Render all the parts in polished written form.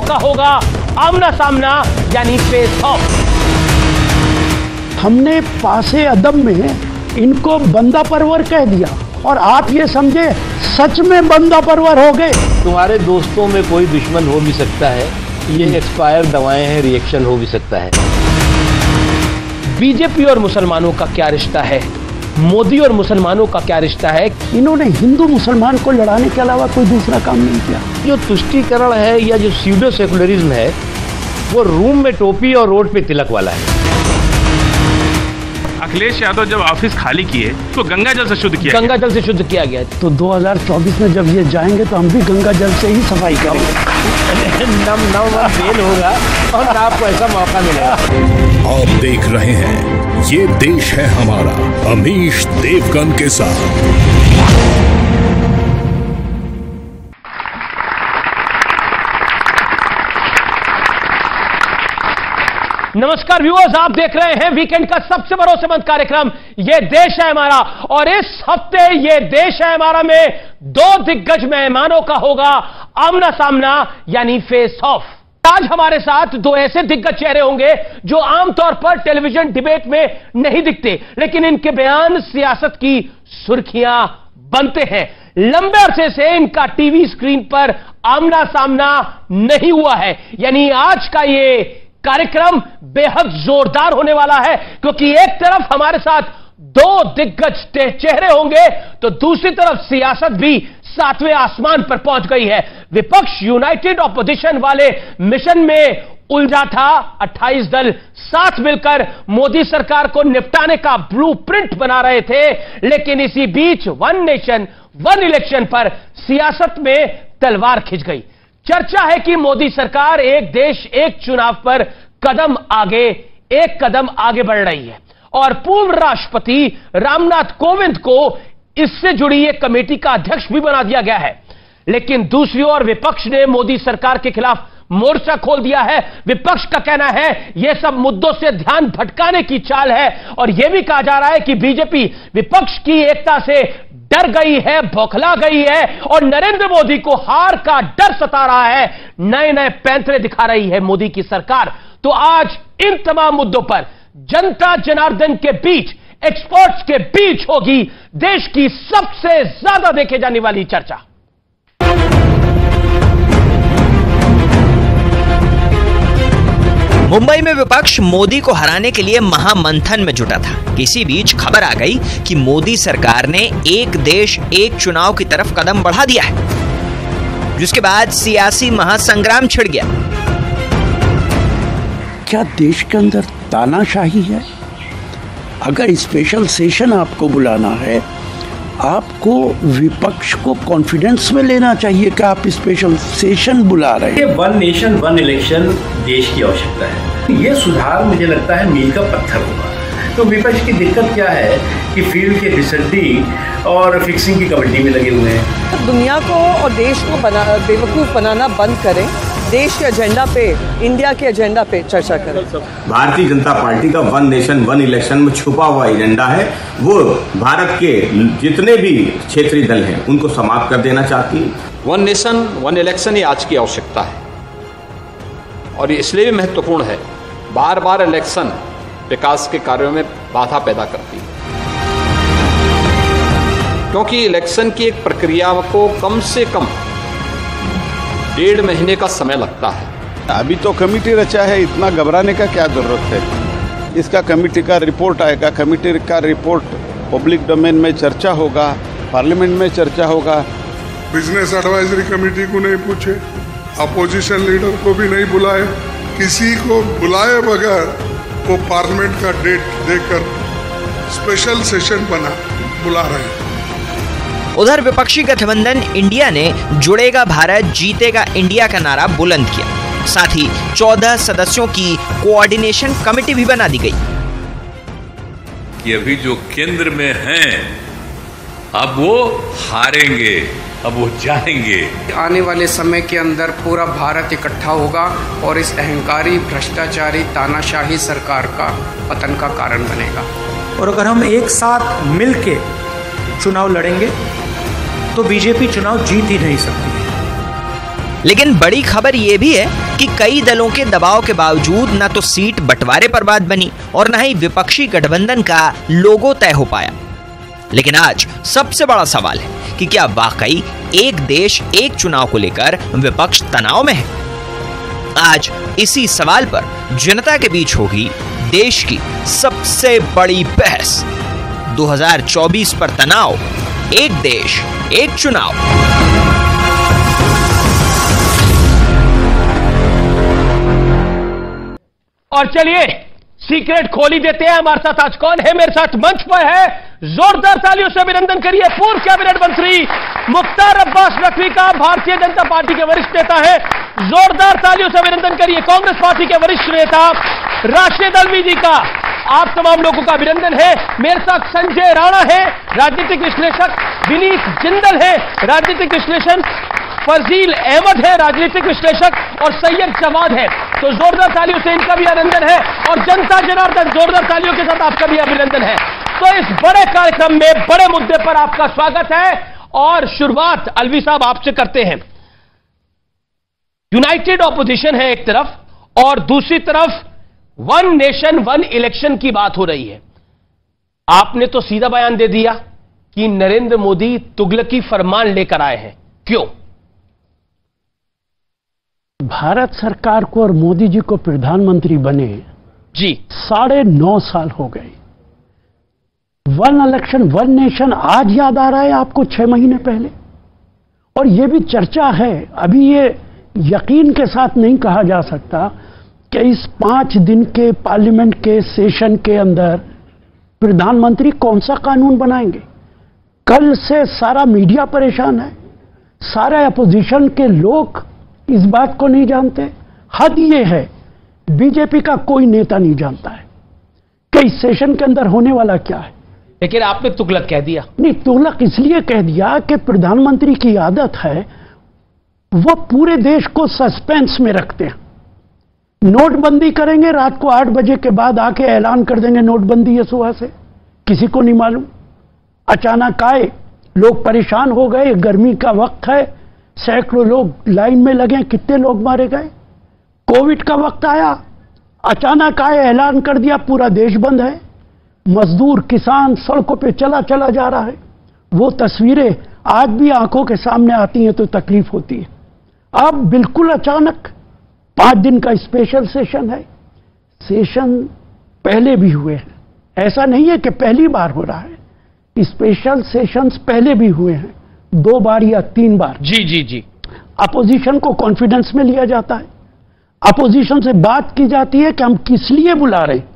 दोनों का होगा आमना सामना यानी फेस ऑफ। हमने पासे अदब में इनको बंदा परवर कह दिया और आप ये समझे सच में बंदा परवर हो गए। तुम्हारे दोस्तों में कोई दुश्मन हो भी सकता है, ये एक्सपायर दवाएं हैं, रिएक्शन हो भी सकता है। बीजेपी और मुसलमानों का क्या रिश्ता है, मोदी और मुसलमानों का क्या रिश्ता है? इन्होंने हिंदू मुसलमान को लड़ाने के अलावा कोई दूसरा काम नहीं किया। जो तुष्टीकरण है या जो स्यूडो सेकुलरिज्म है वो रूम में टोपी और रोड पे तिलक वाला है। अखिलेश यादव जब ऑफिस खाली किए तो गंगा जल से शुद्ध किया, गंगा जल से शुद्ध किया गया। तो 2024 में जब ये जाएंगे तो हम भी गंगा जल से ही सफाई करेंगे। नम होगा और आपको ऐसा मौका मिलेगा। और देख रहे हैं ये देश है हमारा, अमीश देवगन के साथ। नमस्कार व्यूअर्स, आप देख रहे हैं वीकेंड का सबसे भरोसेमंद कार्यक्रम ये देश है हमारा। और इस हफ्ते ये देश है हमारा में दो दिग्गज मेहमानों का होगा आमना सामना यानी फेस ऑफ। आज हमारे साथ दो ऐसे दिग्गज चेहरे होंगे जो आमतौर पर टेलीविजन डिबेट में नहीं दिखते, लेकिन इनके बयान सियासत की सुर्खियां बनते हैं। लंबे अरसे से इनका टीवी स्क्रीन पर आमना सामना नहीं हुआ है, यानी आज का ये कार्यक्रम बेहद जोरदार होने वाला है, क्योंकि एक तरफ हमारे साथ दो दिग्गज चेहरे होंगे तो दूसरी तरफ सियासत भी सातवें आसमान पर पहुंच गई है। विपक्ष यूनाइटेड ऑपोजिशन वाले मिशन में उलझा था, 28 दल साथ मिलकर मोदी सरकार को निपटाने का ब्लूप्रिंट बना रहे थे, लेकिन इसी बीच वन नेशन वन इलेक्शन पर सियासत में तलवार खिंच गई। चर्चा है कि मोदी सरकार एक देश एक चुनाव पर एक कदम आगे बढ़ रही है और पूर्व राष्ट्रपति रामनाथ कोविंद को इससे जुड़ी एक कमेटी का अध्यक्ष भी बना दिया गया है। लेकिन दूसरी ओर विपक्ष ने मोदी सरकार के खिलाफ मोर्चा खोल दिया है। विपक्ष का कहना है यह सब मुद्दों से ध्यान भटकाने की चाल है, और यह भी कहा जा रहा है कि बीजेपी विपक्ष की एकता से डर गई है, बौखला गई है और नरेंद्र मोदी को हार का डर सता रहा है। नए नए पैंतरे दिखा रही है मोदी की सरकार। तो आज इन तमाम मुद्दों पर जनता जनार्दन के बीच, एक्सपर्ट्स के बीच होगी देश की सबसे ज्यादा देखे जाने वाली चर्चा। मुंबई में विपक्ष मोदी को हराने के लिए महामंथन में जुटा था। इसी बीच खबर आ गई कि मोदी सरकार ने एक देश एक चुनाव की तरफ कदम बढ़ा दिया है, जिसके बाद सियासी महासंग्राम छिड़ गया। क्या देश के अंदर तानाशाही है? अगर स्पेशल सेशन आपको बुलाना है, आपको विपक्ष को कॉन्फिडेंस में लेना चाहिए कि आप स्पेशल सेशन बुला रहे हैं। वन नेशन वन इलेक्शन देश की आवश्यकता है। ये सुधार मुझे लगता है मील का पत्थर होगा। तो विपक्ष की दिक्कत क्या है कि फील्ड के डिसल्टी और फिक्सिंग की कमेटी में लगे हुए हैं। दुनिया को और देश को बेवकूफ़ बनाना बंद करें, देश के एजेंडा पे, इंडिया के एजेंडा पे चर्चा करें। भारतीय जनता पार्टी का वन नेशन वन इलेक्शन में छुपा हुआ एजेंडा है। वो भारत के जितने भी क्षेत्रीय दल हैं उनको समाप्त कर देना चाहती है। वन नेशन वन इलेक्शन ये आज की आवश्यकता है और ये इसलिए भी महत्वपूर्ण है, बार बार इलेक्शन विकास के कार्यों में बाधा पैदा करती है, क्योंकि इलेक्शन की एक प्रक्रिया को कम से कम 1.5 महीने का समय लगता है। अभी तो कमेटी रचा है, इतना घबराने का क्या जरूरत है? इसका कमेटी का रिपोर्ट आएगा, कमेटी का रिपोर्ट पब्लिक डोमेन में चर्चा होगा, पार्लियामेंट में चर्चा होगा। बिजनेस एडवाइजरी कमेटी को नहीं पूछे, अपोजिशन लीडर को भी नहीं बुलाए, किसी को बुलाए बगैर वो पार्लियामेंट का डेट देकर स्पेशल सेशन बना बुला रहे हैं। उधर विपक्षी गठबंधन इंडिया ने जुड़ेगा भारत जीतेगा इंडिया का नारा बुलंद किया। साथ ही 14 सदस्यों की कोऑर्डिनेशन कमेटी भी बना दी गई कि अभी जो केंद्र में हैं अब वो हारेंगे, अब वो जाएंगे। आने वाले समय के अंदर पूरा भारत इकट्ठा होगा और इस अहंकारी भ्रष्टाचारी तानाशाही सरकार का पतन का कारण बनेगा। और अगर हम एक साथ मिलके चुनाव लड़ेंगे तो बीजेपी चुनाव जीत ही नहीं सकती है। लेकिन बड़ी खबर ये भी है कि कई दलों के दबाव के बावजूद न तो सीट बंटवारे पर बात बनी और न ही विपक्षी गठबंधन का लोगो तय हो पाया। लेकिन आज सबसे बड़ा सवाल है कि क्या वाकई एक देश एक चुनाव को लेकर विपक्ष तनाव में है। आज इसी सवाल पर जनता के बीच होगी देश की सबसे बड़ी बहस। 2024 पर तनाव, एक देश एक चुनाव। और चलिए सीक्रेट खोली देते हैं। हमारे साथ आज कौन है? मेरे साथ मंच पर है, जोरदार तालियों से अभिनंदन करिए, पूर्व कैबिनेट मंत्री मुख्तार अब्बास नकवी का, भारतीय जनता पार्टी के वरिष्ठ नेता है, जोरदार तालियों से अभिनंदन करिए। कांग्रेस पार्टी के वरिष्ठ नेता राशिद अल्वी जी का आप तमाम लोगों का अभिनंदन है। मेरे साथ संजय राणा है, राजनीतिक विश्लेषक, विनीत जिंदल है, राजनीतिक विश्लेषण, फजील अहमद है, राजनीतिक विश्लेषक, और सैयद जवाद है। तो जोरदार तालियों से इनका भी अभिनंदन है और जनता जनार्दन, जोरदार तालियों के साथ आपका भी अभिनंदन है। तो इस बड़े कार्यक्रम में बड़े मुद्दे पर आपका स्वागत है और शुरुआत अल्वी साहब आपसे करते हैं। यूनाइटेड ऑपोजिशन है एक तरफ और दूसरी तरफ वन नेशन वन इलेक्शन की बात हो रही है। आपने तो सीधा बयान दे दिया कि नरेंद्र मोदी तुगलकी फरमान लेकर आए हैं, क्यों? भारत सरकार को और मोदी जी को प्रधानमंत्री बने जी 9.5 साल हो गए। वन इलेक्शन वन नेशन आज याद आ रहा है आपको 6 महीने पहले। और यह भी चर्चा है, अभी ये यकीन के साथ नहीं कहा जा सकता कि इस 5 दिन के पार्लियामेंट के सेशन के अंदर प्रधानमंत्री कौन सा कानून बनाएंगे। कल से सारा मीडिया परेशान है, सारे अपोजिशन के लोग इस बात को नहीं जानते। हद यह है बीजेपी का कोई नेता नहीं जानता है कि इस सेशन के अंदर होने वाला क्या है। लेकिन आपने तुगलक कह दिया। नहीं, तुगलक इसलिए कह दिया कि प्रधानमंत्री की आदत है वो पूरे देश को सस्पेंस में रखते हैं। नोटबंदी करेंगे, रात को 8 बजे के बाद आके ऐलान कर देंगे नोटबंदी है सुबह से, किसी को नहीं मालूम। अचानक आए, लोग परेशान हो गए, गर्मी का वक्त है, सैकड़ों लोग लाइन में लगे, कितने लोग मारे गए। कोविड का वक्त आया, अचानक आए, ऐलान कर दिया पूरा देश बंद है। मजदूर किसान सड़कों पे चला जा रहा है। वो तस्वीरें आज भी आंखों के सामने आती हैं तो तकलीफ होती है। अब बिल्कुल अचानक 5 दिन का स्पेशल सेशन है। सेशन पहले भी हुए हैं, ऐसा नहीं है कि पहली बार हो रहा है। स्पेशल सेशंस पहले भी हुए हैं 2 बार या 3 बार। जी अपोजिशन को कॉन्फिडेंस में लिया जाता है, अपोजिशन से बात की जाती है कि हम किस लिए बुला रहे हैं।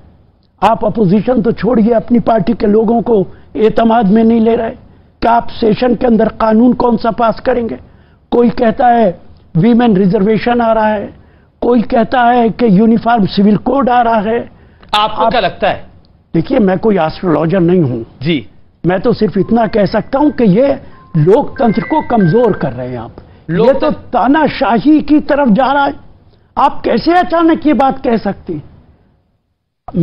आप अपोजिशन तो छोड़िए, अपनी पार्टी के लोगों को एतमाद में नहीं ले रहे कि आप सेशन के अंदर कानून कौन सा पास करेंगे। कोई कहता है वीमेन रिजर्वेशन आ रहा है, कोई कहता है कि यूनिफॉर्म सिविल कोड आ रहा है। आपको क्या लगता है? देखिए, मैं कोई एस्ट्रोलॉजर नहीं हूँ जी, मैं तो सिर्फ इतना कह सकता हूँ कि ये लोकतंत्र को कमजोर कर रहे हैं आप। ये तो तानाशाही की तरफ जा रहा है। आप कैसे अचानक ये बात कह सकती?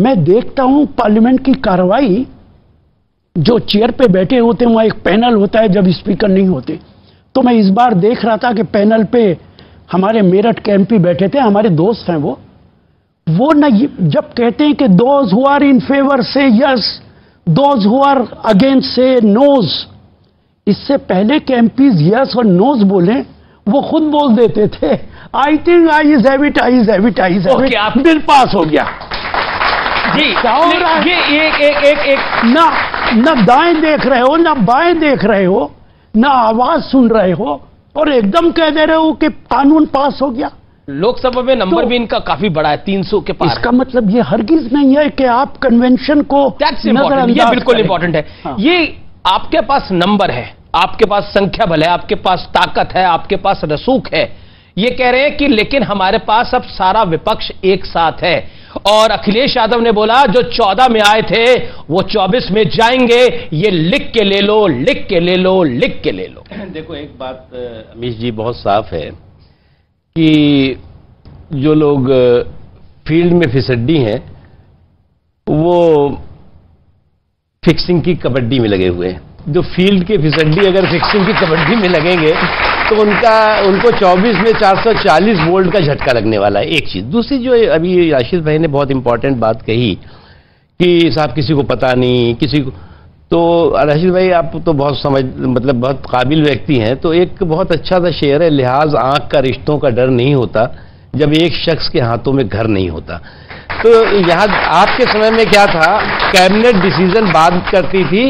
मैं देखता हूं पार्लियामेंट की कार्रवाई, जो चेयर पे बैठे होते हैं वहां एक पैनल होता है जब स्पीकर नहीं होते। तो मैं इस बार देख रहा था कि पैनल पे हमारे मेरठ के MP बैठे थे, हमारे दोस्त हैं वो ना जब कहते हैं कि those who are in favour say yes, those who are against say noes. इससे पहले के MPs यस और नोज बोले वो खुद बोल देते थे I think I is Hewitt, I is Hewitt, I is Hewitt. Bill pass हो गया जी। ये एक ना दाएं देख रहे हो ना बाएं देख रहे हो, ना आवाज सुन रहे हो और एकदम कह दे रहे हो कि कानून पास हो गया। लोकसभा में नंबर भी इनका काफी बड़ा है, 300 के पास। इसका मतलब ये हरगिज नहीं है कि आप कन्वेंशन को नजरअंदाज। बिल्कुल इंपॉर्टेंट है ये। आपके पास नंबर है, आपके पास संख्या बल है, आपके पास ताकत है, आपके पास रसूख है। ये कह रहे हैं कि लेकिन हमारे पास अब सारा विपक्ष एक साथ है। और अखिलेश यादव ने बोला जो 14 में आए थे वो 24 में जाएंगे, ये लिख के ले लो, लिख के ले लो, लिख के ले लो। देखो, एक बात अमीश जी बहुत साफ है कि जो लोग फील्ड में फिसड्डी हैं वो फिक्सिंग की कबड्डी में लगे हुए हैं। जो फील्ड के फिसड्डी अगर फिक्सिंग की कबड्डी में लगेंगे तो उनको 24 में 440 वोल्ट का झटका लगने वाला है, एक चीज़। दूसरी जो अभी राशिद भाई ने बहुत इंपॉर्टेंट बात कही कि साहब किसी को पता नहीं, किसी को, तो राशिद भाई आप तो बहुत बहुत काबिल व्यक्ति हैं, तो एक बहुत अच्छा सा शेर है, लिहाज आँख का रिश्तों का डर नहीं होता जब एक शख्स के हाथों में घर नहीं होता। तो यहाँ आपके समय में क्या था, कैबिनेट डिसीजन बात करती थी,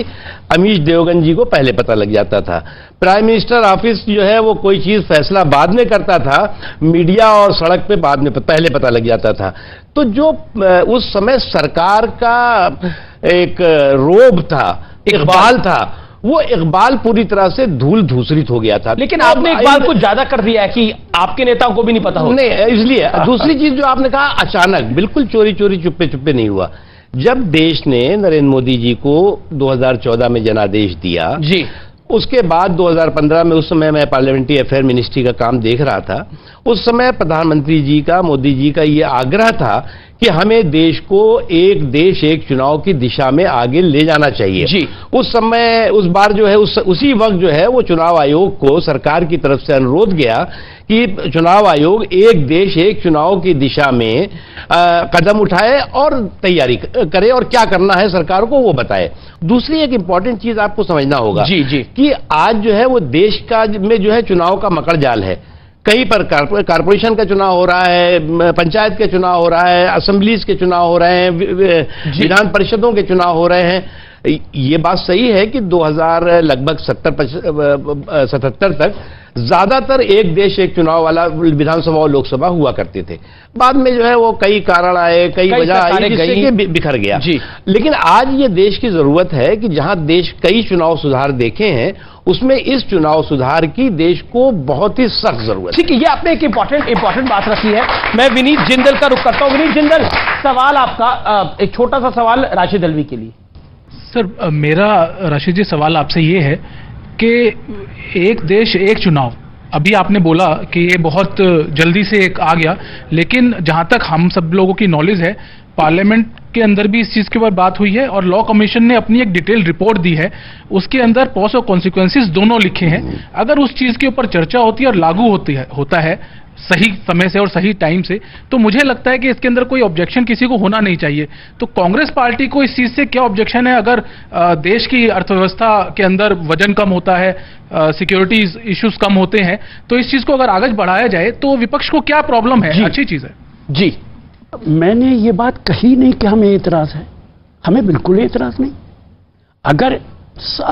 अमीश देवगन जी को पहले पता लग जाता था। प्राइम मिनिस्टर ऑफिस जो है वो कोई चीज़ फैसला बाद में करता था, मीडिया और सड़क पे बाद में पहले पता लग जाता था। तो जो उस समय सरकार का एक रोब था, इकबाल था, वो इकबाल पूरी तरह से धूल धूसरित हो गया था। लेकिन आपने इकबाल को ज्यादा कर दिया है कि आपके नेताओं को भी नहीं पता हो, नहीं, इसलिए। दूसरी चीज जो आपने कहा, अचानक बिल्कुल चोरी चोरी चुप्पे चुप्पे नहीं हुआ। जब देश ने नरेंद्र मोदी जी को 2014 में जनादेश दिया जी, उसके बाद 2015 में, उस समय मैं पार्लियामेंट्री अफेयर मिनिस्ट्री का काम देख रहा था, उस समय प्रधानमंत्री जी का, मोदी जी का ये आग्रह था कि हमें देश को एक देश एक चुनाव की दिशा में आगे ले जाना चाहिए जी। उस समय उस बार जो है उसी वक्त जो है वो चुनाव आयोग को सरकार की तरफ से अनुरोध गया कि चुनाव आयोग एक देश एक चुनाव की दिशा में कदम उठाए और तैयारी करे और क्या करना है सरकार को वो बताए। दूसरी एक इंपॉर्टेंट चीज आपको समझना होगा जी, जी, कि आज जो है वो देश का में जो है चुनाव का मकड़ जाल है। कहीं पर कॉरपोरेशन का चुनाव हो रहा है, पंचायत के चुनाव हो रहा है, असेंबलीज के चुनाव हो रहे हैं, विधान परिषदों के चुनाव हो रहे हैं। ये बात सही है कि 2000 लगभग 77 तक ज्यादातर एक देश एक चुनाव वाला विधानसभा और लोकसभा हुआ करते थे। बाद में जो है वो कई कारण आए, कई वजह आई जिससे कि बिखर गया। लेकिन आज ये देश की जरूरत है कि जहां देश कई चुनाव सुधार देखे हैं, उसमें इस चुनाव सुधार की देश को बहुत ही सख्त जरूरत है। ठीक है, ये आपने एक इंपॉर्टेंट बात रखी है। मैं विनीत जिंदल का रुख करता हूं। विनीत जिंदल, सवाल आपका, एक छोटा सा सवाल राशिद अल्वी के लिए। सर मेरा राशिद जी सवाल आपसे ये है कि एक देश एक चुनाव अभी आपने बोला कि ये बहुत जल्दी से एक आ गया, लेकिन जहां तक हम सब लोगों की नॉलेज है, पार्लियामेंट के अंदर भी इस चीज के ऊपर बात हुई है और लॉ कमीशन ने अपनी एक डिटेल रिपोर्ट दी है, उसके अंदर पॉस और कॉन्सिक्वेंसेस दोनों लिखे हैं। अगर उस चीज के ऊपर चर्चा होती है और लागू होता है सही समय से और सही टाइम से, तो मुझे लगता है कि इसके अंदर कोई ऑब्जेक्शन किसी को होना नहीं चाहिए। तो कांग्रेस पार्टी को इस चीज से क्या ऑब्जेक्शन है? अगर देश की अर्थव्यवस्था के अंदर वजन कम होता है, सिक्योरिटी इश्यूज कम होते हैं, तो इस चीज को अगर आगे बढ़ाया जाए तो विपक्ष को क्या प्रॉब्लम है? अच्छी चीज है जी। मैंने ये बात कही नहीं कि हमें एतराज है, हमें बिल्कुल एतराज नहीं। अगर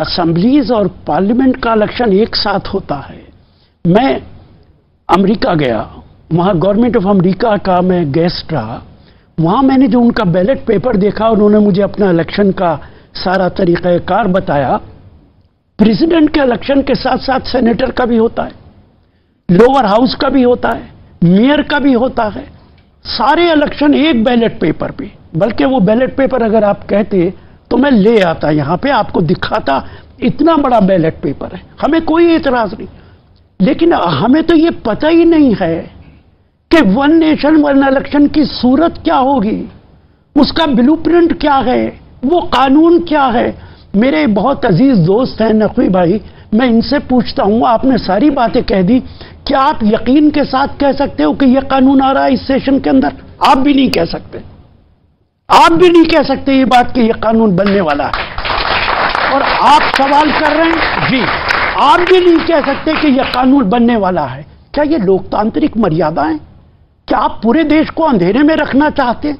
असेंबलीज और पार्लियामेंट का इलेक्शन एक साथ होता है, मैं अमेरिका गया, वहाँ गवर्नमेंट ऑफ अमेरिका का मैं गेस्ट रहा, वहाँ मैंने जो उनका बैलेट पेपर देखा, उन्होंने मुझे अपना इलेक्शन का सारा तरीक़ाकार बताया। प्रेसिडेंट के इलेक्शन के साथ साथ सेनेटर का भी होता है, लोअर हाउस का भी होता है, मेयर का भी होता है, सारे इलेक्शन एक बैलेट पेपर पे। बल्कि वो बैलेट पेपर अगर आप कहते तो मैं ले आता यहाँ पे, आपको दिखाता, इतना बड़ा बैलेट पेपर है, हमें कोई एतराज़ नहीं। लेकिन हमें तो ये पता ही नहीं है कि वन नेशन वन इलेक्शन की सूरत क्या होगी, उसका ब्लूप्रिंट क्या है, वो कानून क्या है। मेरे बहुत अजीज दोस्त हैं नकवी भाई, मैं इनसे पूछता हूँ, आपने सारी बातें कह दी, क्या आप यकीन के साथ कह सकते हो कि यह कानून आ रहा है इस सेशन के अंदर? आप भी नहीं कह सकते, आप भी नहीं कह सकते ये बात कि यह कानून बनने वाला है। और आप सवाल कर रहे हैं जी, आप भी नहीं कह सकते कि यह कानून बनने वाला है। क्या ये लोकतांत्रिक मर्यादा है? क्या आप पूरे देश को अंधेरे में रखना चाहते हैं?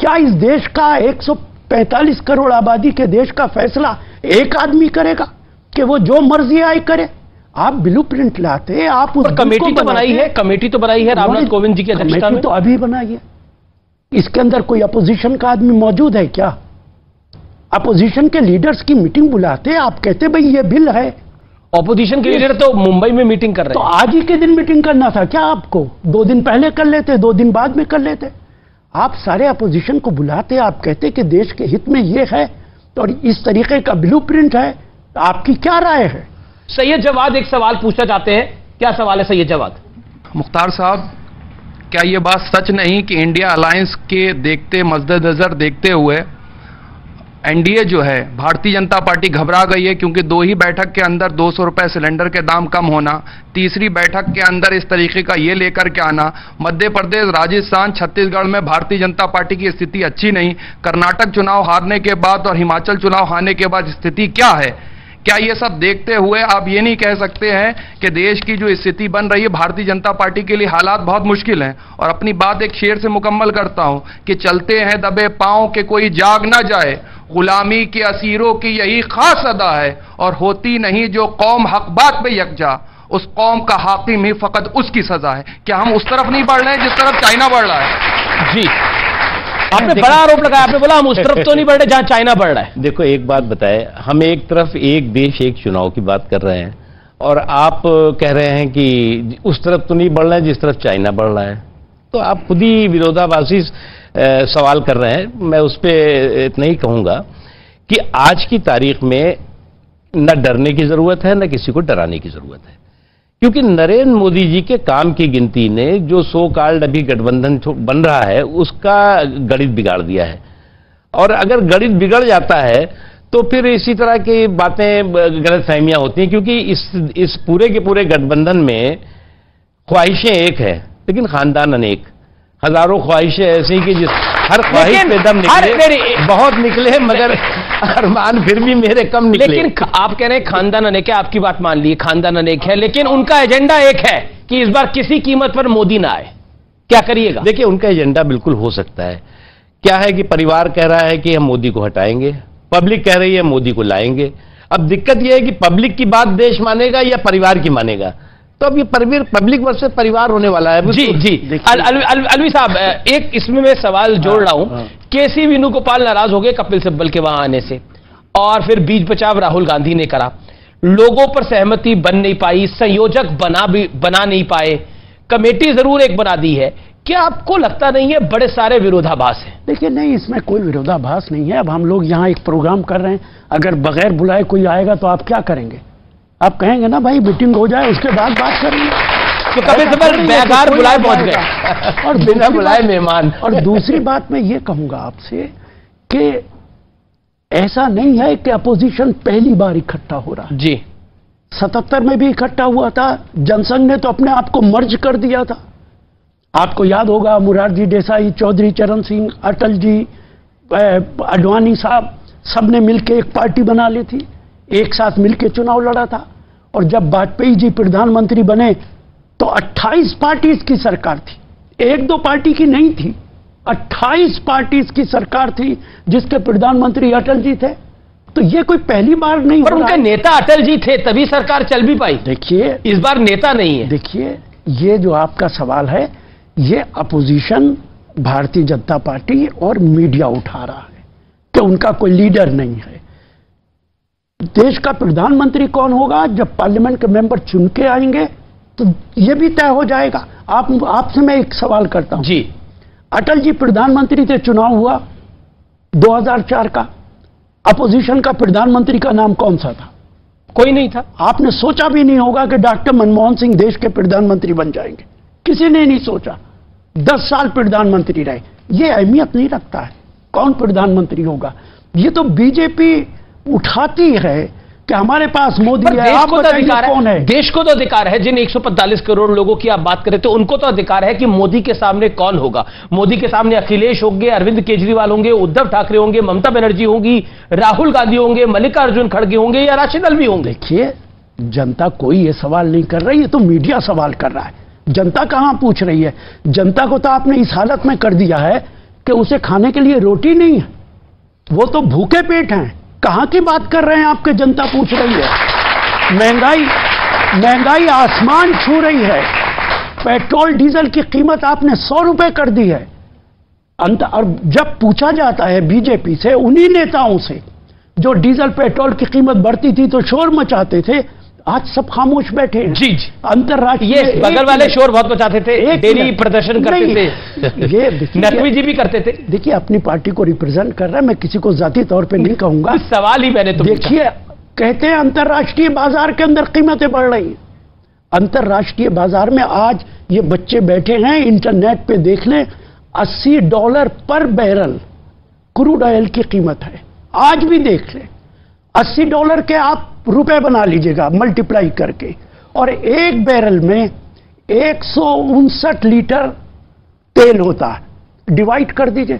क्या इस देश का 145 करोड़ आबादी के देश का फैसला एक आदमी करेगा कि वो जो मर्जी आए करे? आप ब्लूप्रिंट लाते, आप उस कमेटी तो बनाई है, कमेटी तो बनाई है रामनाथ कोविंद जी की अध्यक्षता में, तो अभी बनाई है। इसके अंदर कोई अपोजिशन का आदमी मौजूद है क्या? अपोजिशन के लीडर्स की मीटिंग बुलाते, आप कहते भाई ये बिल है। ऑपोजिशन के लीडर तो मुंबई में मीटिंग कर रहे हैं, तो आज ही के दिन मीटिंग करना था क्या आपको? 2 दिन पहले कर लेते, 2 दिन बाद में कर लेते। आप सारे अपोजिशन को बुलाते, आप कहते कि देश के हित में ये है और इस तरीके का ब्लूप्रिंट है, आपकी क्या राय है? सैयद जवाद एक सवाल पूछना चाहते हैं, क्या सवाल है सैयद जवाद? मुख्तार साहब, क्या ये बात सच नहीं कि इंडिया अलायंस के देखते मद्देनजर देखते हुए एनडीए जो है भारतीय जनता पार्टी घबरा गई है, क्योंकि दो ही बैठक के अंदर 200 रुपए सिलेंडर के दाम कम होना, तीसरी बैठक के अंदर इस तरीके का ये लेकर के आना। मध्य प्रदेश, राजस्थान, छत्तीसगढ़ में भारतीय जनता पार्टी की स्थिति अच्छी नहीं, कर्नाटक चुनाव हारने के बाद और हिमाचल चुनाव हारने के बाद स्थिति क्या है, क्या ये सब देखते हुए आप ये नहीं कह सकते हैं कि देश की जो स्थिति बन रही है भारतीय जनता पार्टी के लिए हालात बहुत मुश्किल हैं। और अपनी बात एक शेर से मुकम्मल करता हूं कि चलते हैं दबे पांव के कोई जाग ना जाए, गुलामी के असीरों की यही खास अदा है, और होती नहीं जो कौम हक बात पे यकजा, उस कौम का हाकिम ही फकत उसकी सजा है। क्या हम उस तरफ नहीं बढ़ रहे हैं जिस तरफ चाइना बढ़ रहा है? जी आपने बड़ा आरोप लगाया, आपने बोला हम उस तरफ तो नहीं बढ़ रहे जहां चाइना बढ़ रहा है। देखो एक बात बताएं, हम एक तरफ एक देश एक चुनाव की बात कर रहे हैं और आप कह रहे हैं कि उस तरफ तो नहीं बढ़ रहे हैं जिस तरफ चाइना बढ़ रहा है, तो आप खुद ही विरोधाभासी सवाल कर रहे हैं। मैं उस पर इतना ही कहूंगा कि आज की तारीख में न डरने की जरूरत है, न किसी को डराने की जरूरत है, क्योंकि नरेंद्र मोदी जी के काम की गिनती ने जो सो कॉल्ड अभी गठबंधन बन रहा है उसका गणित बिगाड़ दिया है। और अगर गणित बिगड़ जाता है तो फिर इसी तरह की बातें, गलतफहमियां होती हैं, क्योंकि इस पूरे के पूरे गठबंधन में ख्वाहिशें एक है लेकिन खानदान अनेक, हजारों ख्वाहिशें ऐसी कि जिस हर ख्वाहिश पे दम निकले, बहुत निकले मगर अरमान फिर भी मेरे कम निकले। लेकिन आप कह रहे हैं खानदान अनेक है, आपकी बात मान ली खानदान अनेक है, लेकिन उनका एजेंडा एक है कि इस बार किसी कीमत पर मोदी ना आए, क्या करिएगा? देखिए उनका एजेंडा बिल्कुल हो सकता है, क्या है कि परिवार कह रहा है कि हम मोदी को हटाएंगे, पब्लिक कह रही है मोदी को लाएंगे। अब दिक्कत यह है कि पब्लिक की बात देश मानेगा या परिवार की मानेगा, तो अब ये पब्लिक वर्सेस परिवार होने वाला है। जी जी अलवी साहब, एक इसमें मैं सवाल जोड़ रहा हूं, केसी वेणुगोपाल नाराज हो गए कपिल सिब्बल के वहां आने से और फिर बीच बचाव राहुल गांधी ने करा, लोगों पर सहमति बन नहीं पाई, संयोजक बना नहीं पाए, कमेटी जरूर एक बना दी है, क्या आपको लगता नहीं है बड़े सारे विरोधाभास हैं? देखिए नहीं, इसमें कोई विरोधाभास नहीं है। अब हम लोग यहाँ एक प्रोग्राम कर रहे हैं, अगर बगैर बुलाए कोई आएगा तो आप क्या करेंगे? आप कहेंगे ना भाई मीटिंग हो जाए उसके बाद बात करेंगे, तो कपिल सिब्बल बेकार बुलाए पहुंच गए और बिना बुलाए मेहमान। और दूसरी बात मैं ये कहूंगा आपसे कि ऐसा नहीं है कि अपोजिशन पहली बार इकट्ठा हो रहा है। जी 77 में भी इकट्ठा हुआ था, जनसंघ ने तो अपने आप को मर्ज कर दिया था, आपको याद होगा, मुरारजी देसाई, चौधरी चरण सिंह, अटल जी, आडवाणी साहब, सबने मिलकर एक पार्टी बना ली थी, एक साथ मिलकर चुनाव लड़ा था। और जब वाजपेयी जी प्रधानमंत्री बने तो 28 पार्टीज की सरकार थी, एक दो पार्टी की नहीं थी, 28 पार्टीज की सरकार थी जिसके प्रधानमंत्री अटल जी थे, तो ये कोई पहली बार नहीं। पर उनके नेता अटल जी थे तभी सरकार चल भी पाई, देखिए इस बार नेता नहीं है। देखिए ये जो आपका सवाल है, ये अपोजिशन भारतीय जनता पार्टी और मीडिया उठा रहा है कि उनका कोई लीडर नहीं है। देश का प्रधानमंत्री कौन होगा जब पार्लियामेंट के मेंबर चुन के आएंगे तो यह भी तय हो जाएगा। आपसे मैं एक सवाल करता हूं जी, अटल जी प्रधानमंत्री थे, चुनाव हुआ 2004 का, अपोजिशन का प्रधानमंत्री का नाम कौन सा था? कोई नहीं था। आपने सोचा भी नहीं होगा कि डॉक्टर मनमोहन सिंह देश के प्रधानमंत्री बन जाएंगे, किसी ने नहीं सोचा। 10 साल प्रधानमंत्री रहे, यह अहमियत नहीं रखता है कौन प्रधानमंत्री होगा, ये तो बीजेपी उठाती है कि हमारे पास मोदी है। आपको तो अधिकार कौन है? देश को तो अधिकार है, जिन 145 करोड़ लोगों की आप बात करें तो उनको तो अधिकार है कि मोदी के सामने कौन होगा। मोदी के सामने अखिलेश होंगे, अरविंद केजरीवाल होंगे, उद्धव ठाकरे होंगे, ममता बनर्जी होंगी, राहुल गांधी होंगे, मल्लिकार्जुन खड़गे होंगे या राशिद अल्वी होंगे। देखिए जनता कोई ये सवाल नहीं कर रही है, तो मीडिया सवाल कर रहा है। जनता कहां पूछ रही है? जनता को तो आपने इस हालत में कर दिया है कि उसे खाने के लिए रोटी नहीं है, वो तो भूखे पेट हैं। कहां की बात कर रहे हैं आपके? जनता पूछ रही है, महंगाई आसमान छू रही है, पेट्रोल डीजल की कीमत आपने 100 रुपए कर दी है। और जब पूछा जाता है बीजेपी से, उन्हीं नेताओं से जो डीजल पेट्रोल की कीमत बढ़ती थी तो शोर मचाते थे, आज सब खामोश बैठे हैं। जी जी अंतर्राष्ट्रीय बगल वाले शोर बहुत मचाते थे, डेली प्रदर्शन करते थे, नकवी जी भी करते थे। देखिए अपनी पार्टी को रिप्रेजेंट कर रहा है, मैं किसी को जाती तौर पे नहीं कहूंगा, सवाल ही मैंने तो देखिए कहते हैं अंतर्राष्ट्रीय बाजार के अंदर कीमतें बढ़ रही हैं। अंतर्राष्ट्रीय बाजार में आज ये बच्चे बैठे हैं, इंटरनेट पे देख लें, $80 पर बैरल क्रूड ऑयल की कीमत है। आज भी देख लें, $80 के आप रुपए बना लीजिएगा मल्टीप्लाई करके, और एक बैरल में 159 लीटर तेल होता है, डिवाइड कर दीजिए,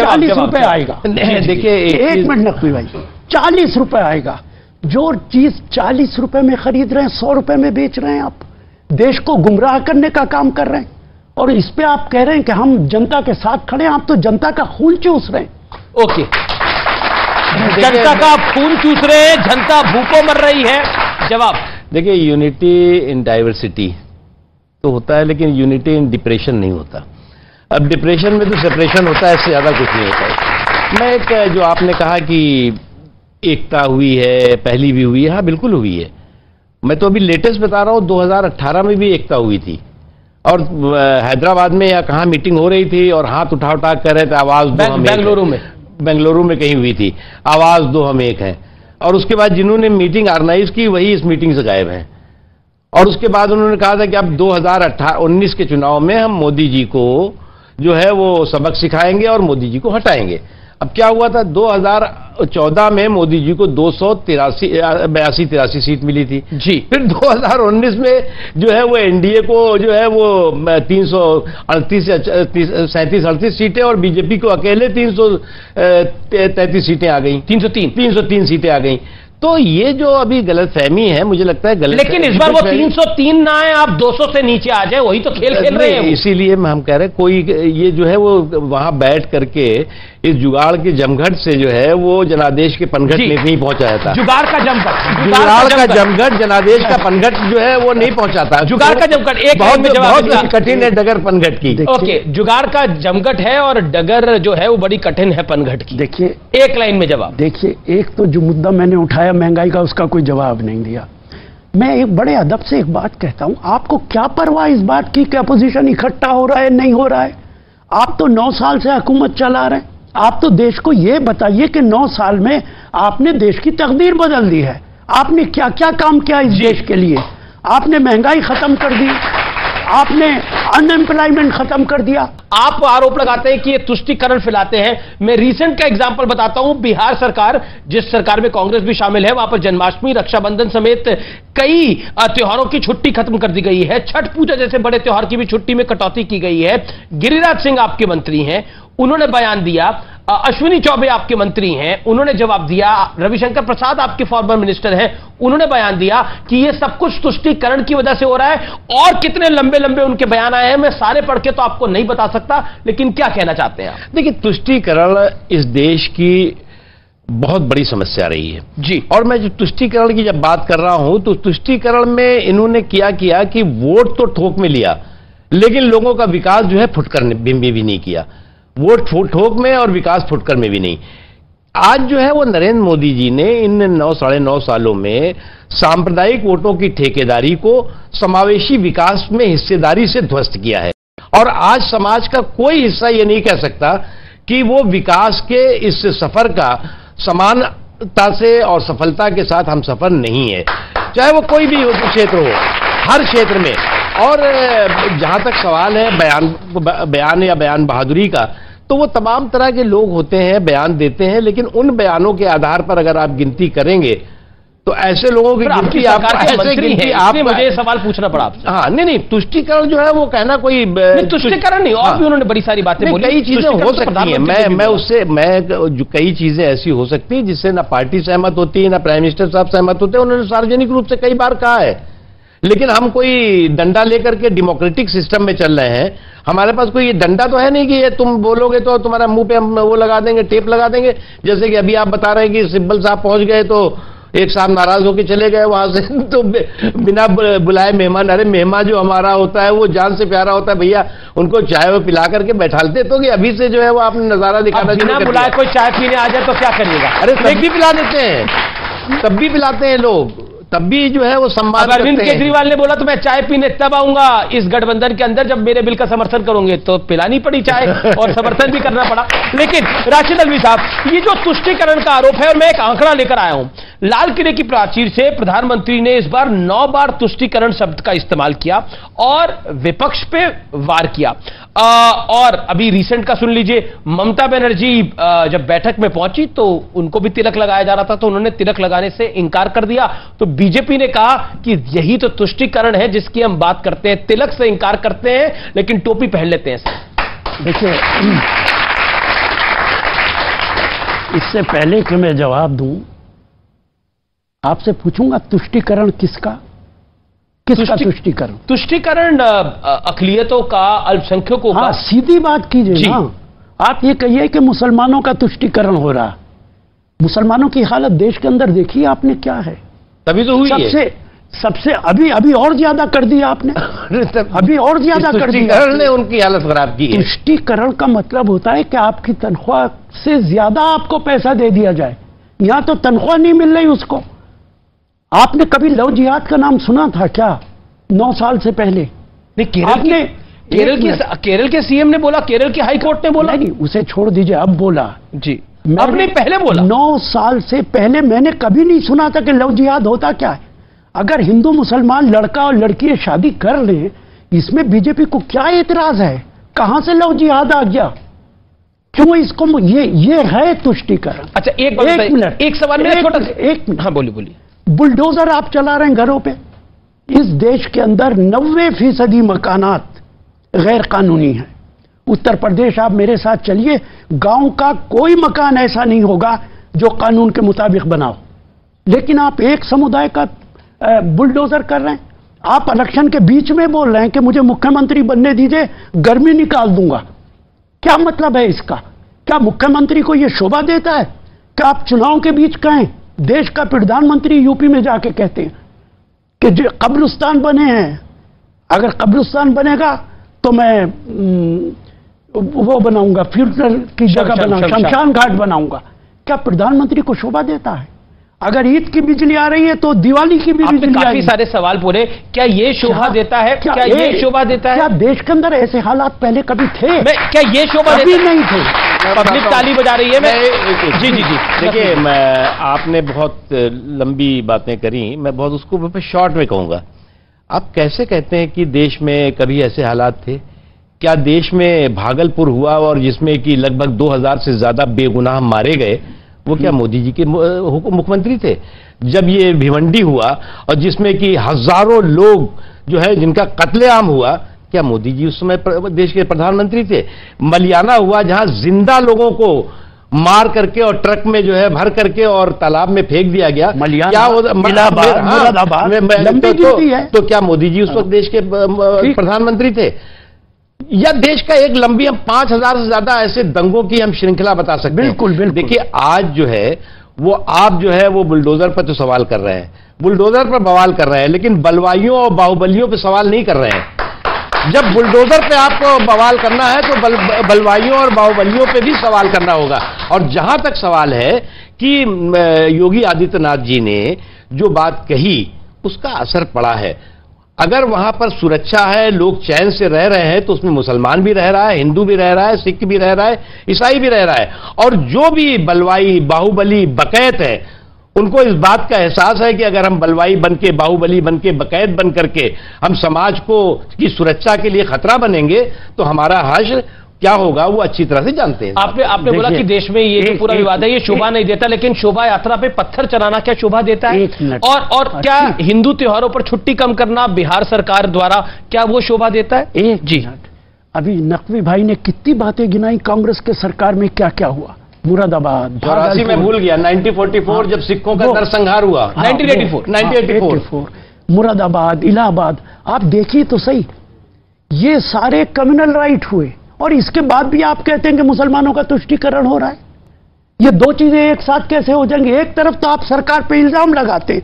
40 रुपए आएगा। देखिए एक मिनट नकवी भाई, 40 रुपए आएगा। जो चीज 40 रुपए में खरीद रहे हैं 100 रुपए में बेच रहे हैं, आप देश को गुमराह करने का काम कर रहे हैं, और इस पे आप कह रहे हैं कि हम जनता के साथ खड़े हैं। आप तो जनता का खून चूस रहे हैं। ओके, जनता का आप खून चूस रहे हैं, जनता भूखों मर रही है। जवाब देखिए, यूनिटी इन डाइवर्सिटी तो होता है, लेकिन यूनिटी इन डिप्रेशन नहीं होता। अब डिप्रेशन में तो सेपरेशन होता है, इससे ज्यादा कुछ नहीं होता है। मैं एक जो आपने कहा कि एकता हुई है, पहली भी हुई है, हाँ बिल्कुल हुई है। मैं तो अभी लेटेस्ट बता रहा हूँ, 2018 में भी एकता हुई थी, और हैदराबाद में या कहाँ मीटिंग हो रही थी, और हाथ उठा उठा कर रहे थे आवाज दो हम एक हैं। बेंगलुरु में कहीं हुई थी, आवाज दो हम एक हैं। और उसके बाद जिन्होंने मीटिंग ऑर्गेनाइज की वही इस मीटिंग से गायब हैं। और उसके बाद उन्होंने कहा था कि अब 2019 के चुनाव में हम मोदी जी को जो है वो सबक सिखाएंगे और मोदी जी को हटाएंगे। अब क्या हुआ था, 2014 में मोदी जी को 283 सीट मिली थी जी। फिर 2019 में जो है वो एनडीए को जो है वो 337 सीटें, और बीजेपी को अकेले 333 सीटें आ गई, 303 सीटें आ गई। तो ये जो अभी गलतफहमी है, मुझे लगता है गलत, लेकिन इस बार वो 303 ना है, आप 200 से नीचे आ जाए, वही तो खेल खेल रहे हैं। इसीलिए हम कह रहे हैं कोई ये जो है वो वहां बैठ करके इस जुगाड़ के जमघट से जो है वो जनादेश के पनघट में नहीं पहुंचाया था। जुगाड़ का जमघट जनादेश का पनघट जो है वो नहीं पहुंचाता। जुगाड़ का जमघट एक बहुत कठिन है, डगर पनघट की। ओके, जुगाड़ का जमघट है और डगर जो है वो बड़ी कठिन है पनघट की। देखिए एक लाइन में जवाब। देखिए, एक तो जो मुद्दा मैंने उठाया महंगाई का, उसका कोई जवाब नहीं दिया। मैं एक बड़े अदब से एक बात कहता हूं, आपको क्या परवाह इस बात की कि अपोजिशन इकट्ठा हो रहा है नहीं हो रहा है? आप तो 9 साल से हुकूमत चला रहे हैं। आप तो देश को यह बताइए कि 9 साल में आपने देश की तकदीर बदल दी है। आपने क्या क्या काम किया इस देश के लिए? आपने महंगाई खत्म कर दी, आपने अनएम्प्लॉयमेंट खत्म कर दिया। आप आरोप लगाते हैं कि ये तुष्टिकरण फैलाते हैं। मैं रीसेंट का एग्जांपल बताता हूं। बिहार सरकार, जिस सरकार में कांग्रेस भी शामिल है, वहां पर जन्माष्टमी, रक्षाबंधन समेत कई त्योहारों की छुट्टी खत्म कर दी गई है। छठ पूजा जैसे बड़े त्योहार की भी छुट्टी में कटौती की गई है। गिरिराज सिंह आपके मंत्री हैं, उन्होंने बयान दिया। अश्विनी चौबे आपके मंत्री हैं, उन्होंने जवाब दिया। रविशंकर प्रसाद आपके फॉर्मर मिनिस्टर हैं, उन्होंने बयान दिया कि यह सब कुछ तुष्टिकरण की वजह से हो रहा है। और कितने लंबे लंबे उनके बयान आए हैं, मैं सारे पढ़ के तो आपको नहीं बता सकता, लेकिन क्या कहना चाहते हैं आप? देखिए, तुष्टिकरण इस देश की बहुत बड़ी समस्या रही है जी। और मैं जो तुष्टिकरण की जब बात कर रहा हूं, तो तुष्टिकरण में इन्होंने किया कि वोट तो ठोक में लिया, लेकिन लोगों का विकास जो है फुटकर में भी नहीं किया। वोट ठोक में और विकास फुटकर में भी नहीं। आज जो है वो नरेंद्र मोदी जी ने इन 9 साढ़े 9 सालों में सांप्रदायिक वोटों की ठेकेदारी को समावेशी विकास में हिस्सेदारी से ध्वस्त किया है। और आज समाज का कोई हिस्सा ये नहीं कह सकता कि वो विकास के इस सफर का समानता से और सफलता के साथ हम सफर नहीं है, चाहे वो कोई भी क्षेत्र हो, हर क्षेत्र में। और जहां तक सवाल है बयान या बयान बहादुरी का, तो वो तमाम तरह के लोग होते हैं, बयान देते हैं, लेकिन उन बयानों के आधार पर अगर आप गिनती करेंगे तो ऐसे लोगों की गिनती आप मुझे सवाल पूछना पड़ा आपसे। हाँ, नहीं, तुष्टिकरण जो है वो कहना कोई तुष्टिकरण नहीं। और भी उन्होंने बड़ी सारी बातें बोली, कई चीजें हो सकती हैं। मैं उससे मैं कई चीजें ऐसी हो सकती हैं जिससे ना पार्टी सहमत होती है, ना प्राइम मिनिस्टर साहब सहमत होते हैं। उन्होंने सार्वजनिक रूप से कई बार कहा है, लेकिन हम कोई डंडा लेकर के डेमोक्रेटिक सिस्टम में चल रहे हैं। हमारे पास कोई ये डंडा तो है नहीं कि ये तुम बोलोगे तो तुम्हारा मुंह पे हम वो लगा देंगे, टेप लगा देंगे। जैसे कि अभी आप बता रहे हैं कि सिब्बल साहब पहुंच गए तो एक साहब नाराज होकर चले गए वहां से, तो बिना बुलाए मेहमान। अरे मेहमान जो हमारा होता है वो जान से प्यारा होता है भैया, उनको चाय वो पिला करके बैठा लेते। तो कि अभी से जो है वो आपने नजारा दिखाना, बिना बुलाए कोई चाय पीने आ जाए तो क्या करिएगा? अरे तब भी पिला देते हैं, तब भी पिलाते हैं लोग। तब भी जो है वो संवाद करते हैं। अरविंद केजरीवाल ने बोला तो मैं चाय पीने तब आऊंगा इस गठबंधन के अंदर जब मेरे बिल का समर्थन करोगे, तो पिलानी पड़ी चाय और समर्थन भी करना पड़ा। लेकिन राशिद अल्वी साहब, ये जो तुष्टिकरण का आरोप है, और मैं एक आंकड़ा लेकर आया हूं, लाल किले की प्राचीर से प्रधानमंत्री ने इस बार 9 बार तुष्टिकरण शब्द का इस्तेमाल किया और विपक्ष पे वार किया। और अभी रिसेंट का सुन लीजिए, ममता बनर्जी जब बैठक में पहुंची तो उनको भी तिलक लगाया जा रहा था, तो उन्होंने तिलक लगाने से इंकार कर दिया। तो बीजेपी ने कहा कि यही तो तुष्टिकरण है जिसकी हम बात करते हैं, तिलक से इंकार करते हैं लेकिन टोपी पहन लेते हैं। देखिए, इससे पहले कि मैं जवाब दूं, आपसे पूछूंगा तुष्टिकरण किसका? किसका तुष्टिकरण? तुष्टिकरण अकलियतों का, अल्पसंख्यकों का। सीधी बात कीजिए ना, आप ये कहिए कि मुसलमानों का तुष्टिकरण हो रहा। मुसलमानों की हालत देश के अंदर देखिए आपने क्या है, तभी तो हुई सबसे अभी और ज्यादा कर दिया आपने अभी और ज्यादा कर दिया ने उनकी हालत खराब की। तुष्टिकरण का मतलब होता है कि आपकी तनख्वाह से ज्यादा आपको पैसा दे दिया जाए। यहां तो तनख्वाह नहीं मिल रही उसको। आपने कभी लव जिहाद का नाम सुना था क्या 9 साल से पहले? नहीं, केरल के सीएम ने बोला, केरल की हाईकोर्ट ने बोला। नहीं, उसे छोड़ दीजिए, अब बोला जी, आपने पहले बोला। 9 साल से पहले मैंने कभी नहीं सुना था कि लव जिहाद होता क्या है। अगर हिंदू मुसलमान लड़का और लड़की शादी कर लें, इसमें बीजेपी को क्या एतराज है? कहां से लव जिहाद आ गया? क्यों इसको ये है तुष्टिकरण। अच्छा, एक मिनट, एक सवाल मेरा छोटा सा, एक मिनट। हाँ, बोलिए। बुलडोजर आप चला रहे हैं घरों पे। इस देश के अंदर 90% मकानात गैर कानूनी हैं। उत्तर प्रदेश आप मेरे साथ चलिए, गांव का कोई मकान ऐसा नहीं होगा जो कानून के मुताबिक बनाओ, लेकिन आप एक समुदाय का बुलडोजर कर रहे हैं। आप इलेक्शन के बीच में बोल रहे हैं कि मुझे मुख्यमंत्री बनने दीजिए, गर्मी निकाल दूंगा। क्या मतलब है इसका? क्या मुख्यमंत्री को यह शोभा देता है कि आप चुनाव के बीच कहें? देश का प्रधानमंत्री यूपी में जाके कहते हैं कि जो कब्रिस्तान बने हैं, अगर कब्रिस्तान बनेगा तो मैं वो बनाऊंगा, फ्यूनरल की जगह बनाऊंगा, शमशान घाट बनाऊंगा। क्या प्रधानमंत्री को शोभा देता है? अगर ईद की बिजली आ रही है तो दिवाली की बिजली आ रही है। काफी सारे सवाल पूरे। क्या ये शोभा देता है? क्या ये शोभा देता है? क्या देश के अंदर ऐसे हालात पहले कभी थे? क्या ये शोभा देता है? नहीं थे। पब्लिक ताली बजा रही है। मैं जी देखिए, आपने बहुत लंबी बातें करी, मैं बहुत उसको शॉर्ट में कहूंगा। आप कैसे कहते हैं कि देश में कभी ऐसे हालात थे? क्या देश में भागलपुर हुआ और जिसमें कि लगभग 2000 से ज्यादा बेगुनाह मारे गए, वो क्या मोदी जी के मुख्यमंत्री थे? जब ये भिवंडी हुआ और जिसमें कि हजारों लोग जो है जिनका कत्लेआम हुआ, क्या मोदी जी उस समय देश के प्रधानमंत्री थे? मलियाना हुआ जहां जिंदा लोगों को मार करके और ट्रक में जो है भर करके और तालाब में फेंक दिया गया, क्या तो क्या मोदी जी उस वक्त देश के प्रधानमंत्री थे? या देश का एक लंबी, हम 5000 से ज्यादा ऐसे दंगों की हम श्रृंखला बता सकते हैं। बिल्कुल बिल्कुल। देखिए, आज जो है वो आप जो है वो बुलडोजर पर तो सवाल कर रहे हैं, बुलडोजर पर बवाल कर रहे हैं, लेकिन बलवाइयों और बाहुबलियों पे सवाल नहीं कर रहे हैं। जब बुलडोजर पे आपको बवाल करना है तो बलवाइयों और बाहुबलियों पे भी सवाल करना होगा। और जहां तक सवाल है कि योगी आदित्यनाथ जी ने जो बात कही उसका असर पड़ा है। अगर वहां पर सुरक्षा है, लोग चैन से रह रहे हैं, तो उसमें मुसलमान भी रह रहा है, हिंदू भी रह रहा है, सिख भी रह रहा है, ईसाई भी रह रहा है। और जो भी बलवाई, बाहुबली, बकैत है, उनको इस बात का एहसास है कि अगर हम बलवाई बन के, बाहुबली बन के, बकैत बन करके हम समाज को की सुरक्षा के लिए खतरा बनेंगे तो हमारा हश्र क्या होगा वो अच्छी तरह से जानते हैं। आपने बोला कि देश में ये पूरा विवाद है, ये शोभा नहीं देता, लेकिन शोभा यात्रा पे पत्थर चलाना क्या शोभा देता है? और क्या हिंदू त्योहारों पर छुट्टी कम करना बिहार सरकार द्वारा, क्या वो शोभा देता है? जी, अभी नकवी भाई ने कितनी बातें गिनाई कांग्रेस के सरकार में क्या क्या हुआ। मुरादाबाद 84 में भूल गया, 1944 जब सिखों का नरसंहार हुआ, 1984 मुरादाबाद, इलाहाबाद। आप देखिए तो सही, ये सारे कम्युनल राइट हुए और इसके बाद भी आप कहते हैं कि मुसलमानों का तुष्टिकरण हो रहा है। ये दो चीजें एक साथ कैसे हो जाएंगी? एक तरफ तो आप सरकार पे इल्जाम लगाते हैं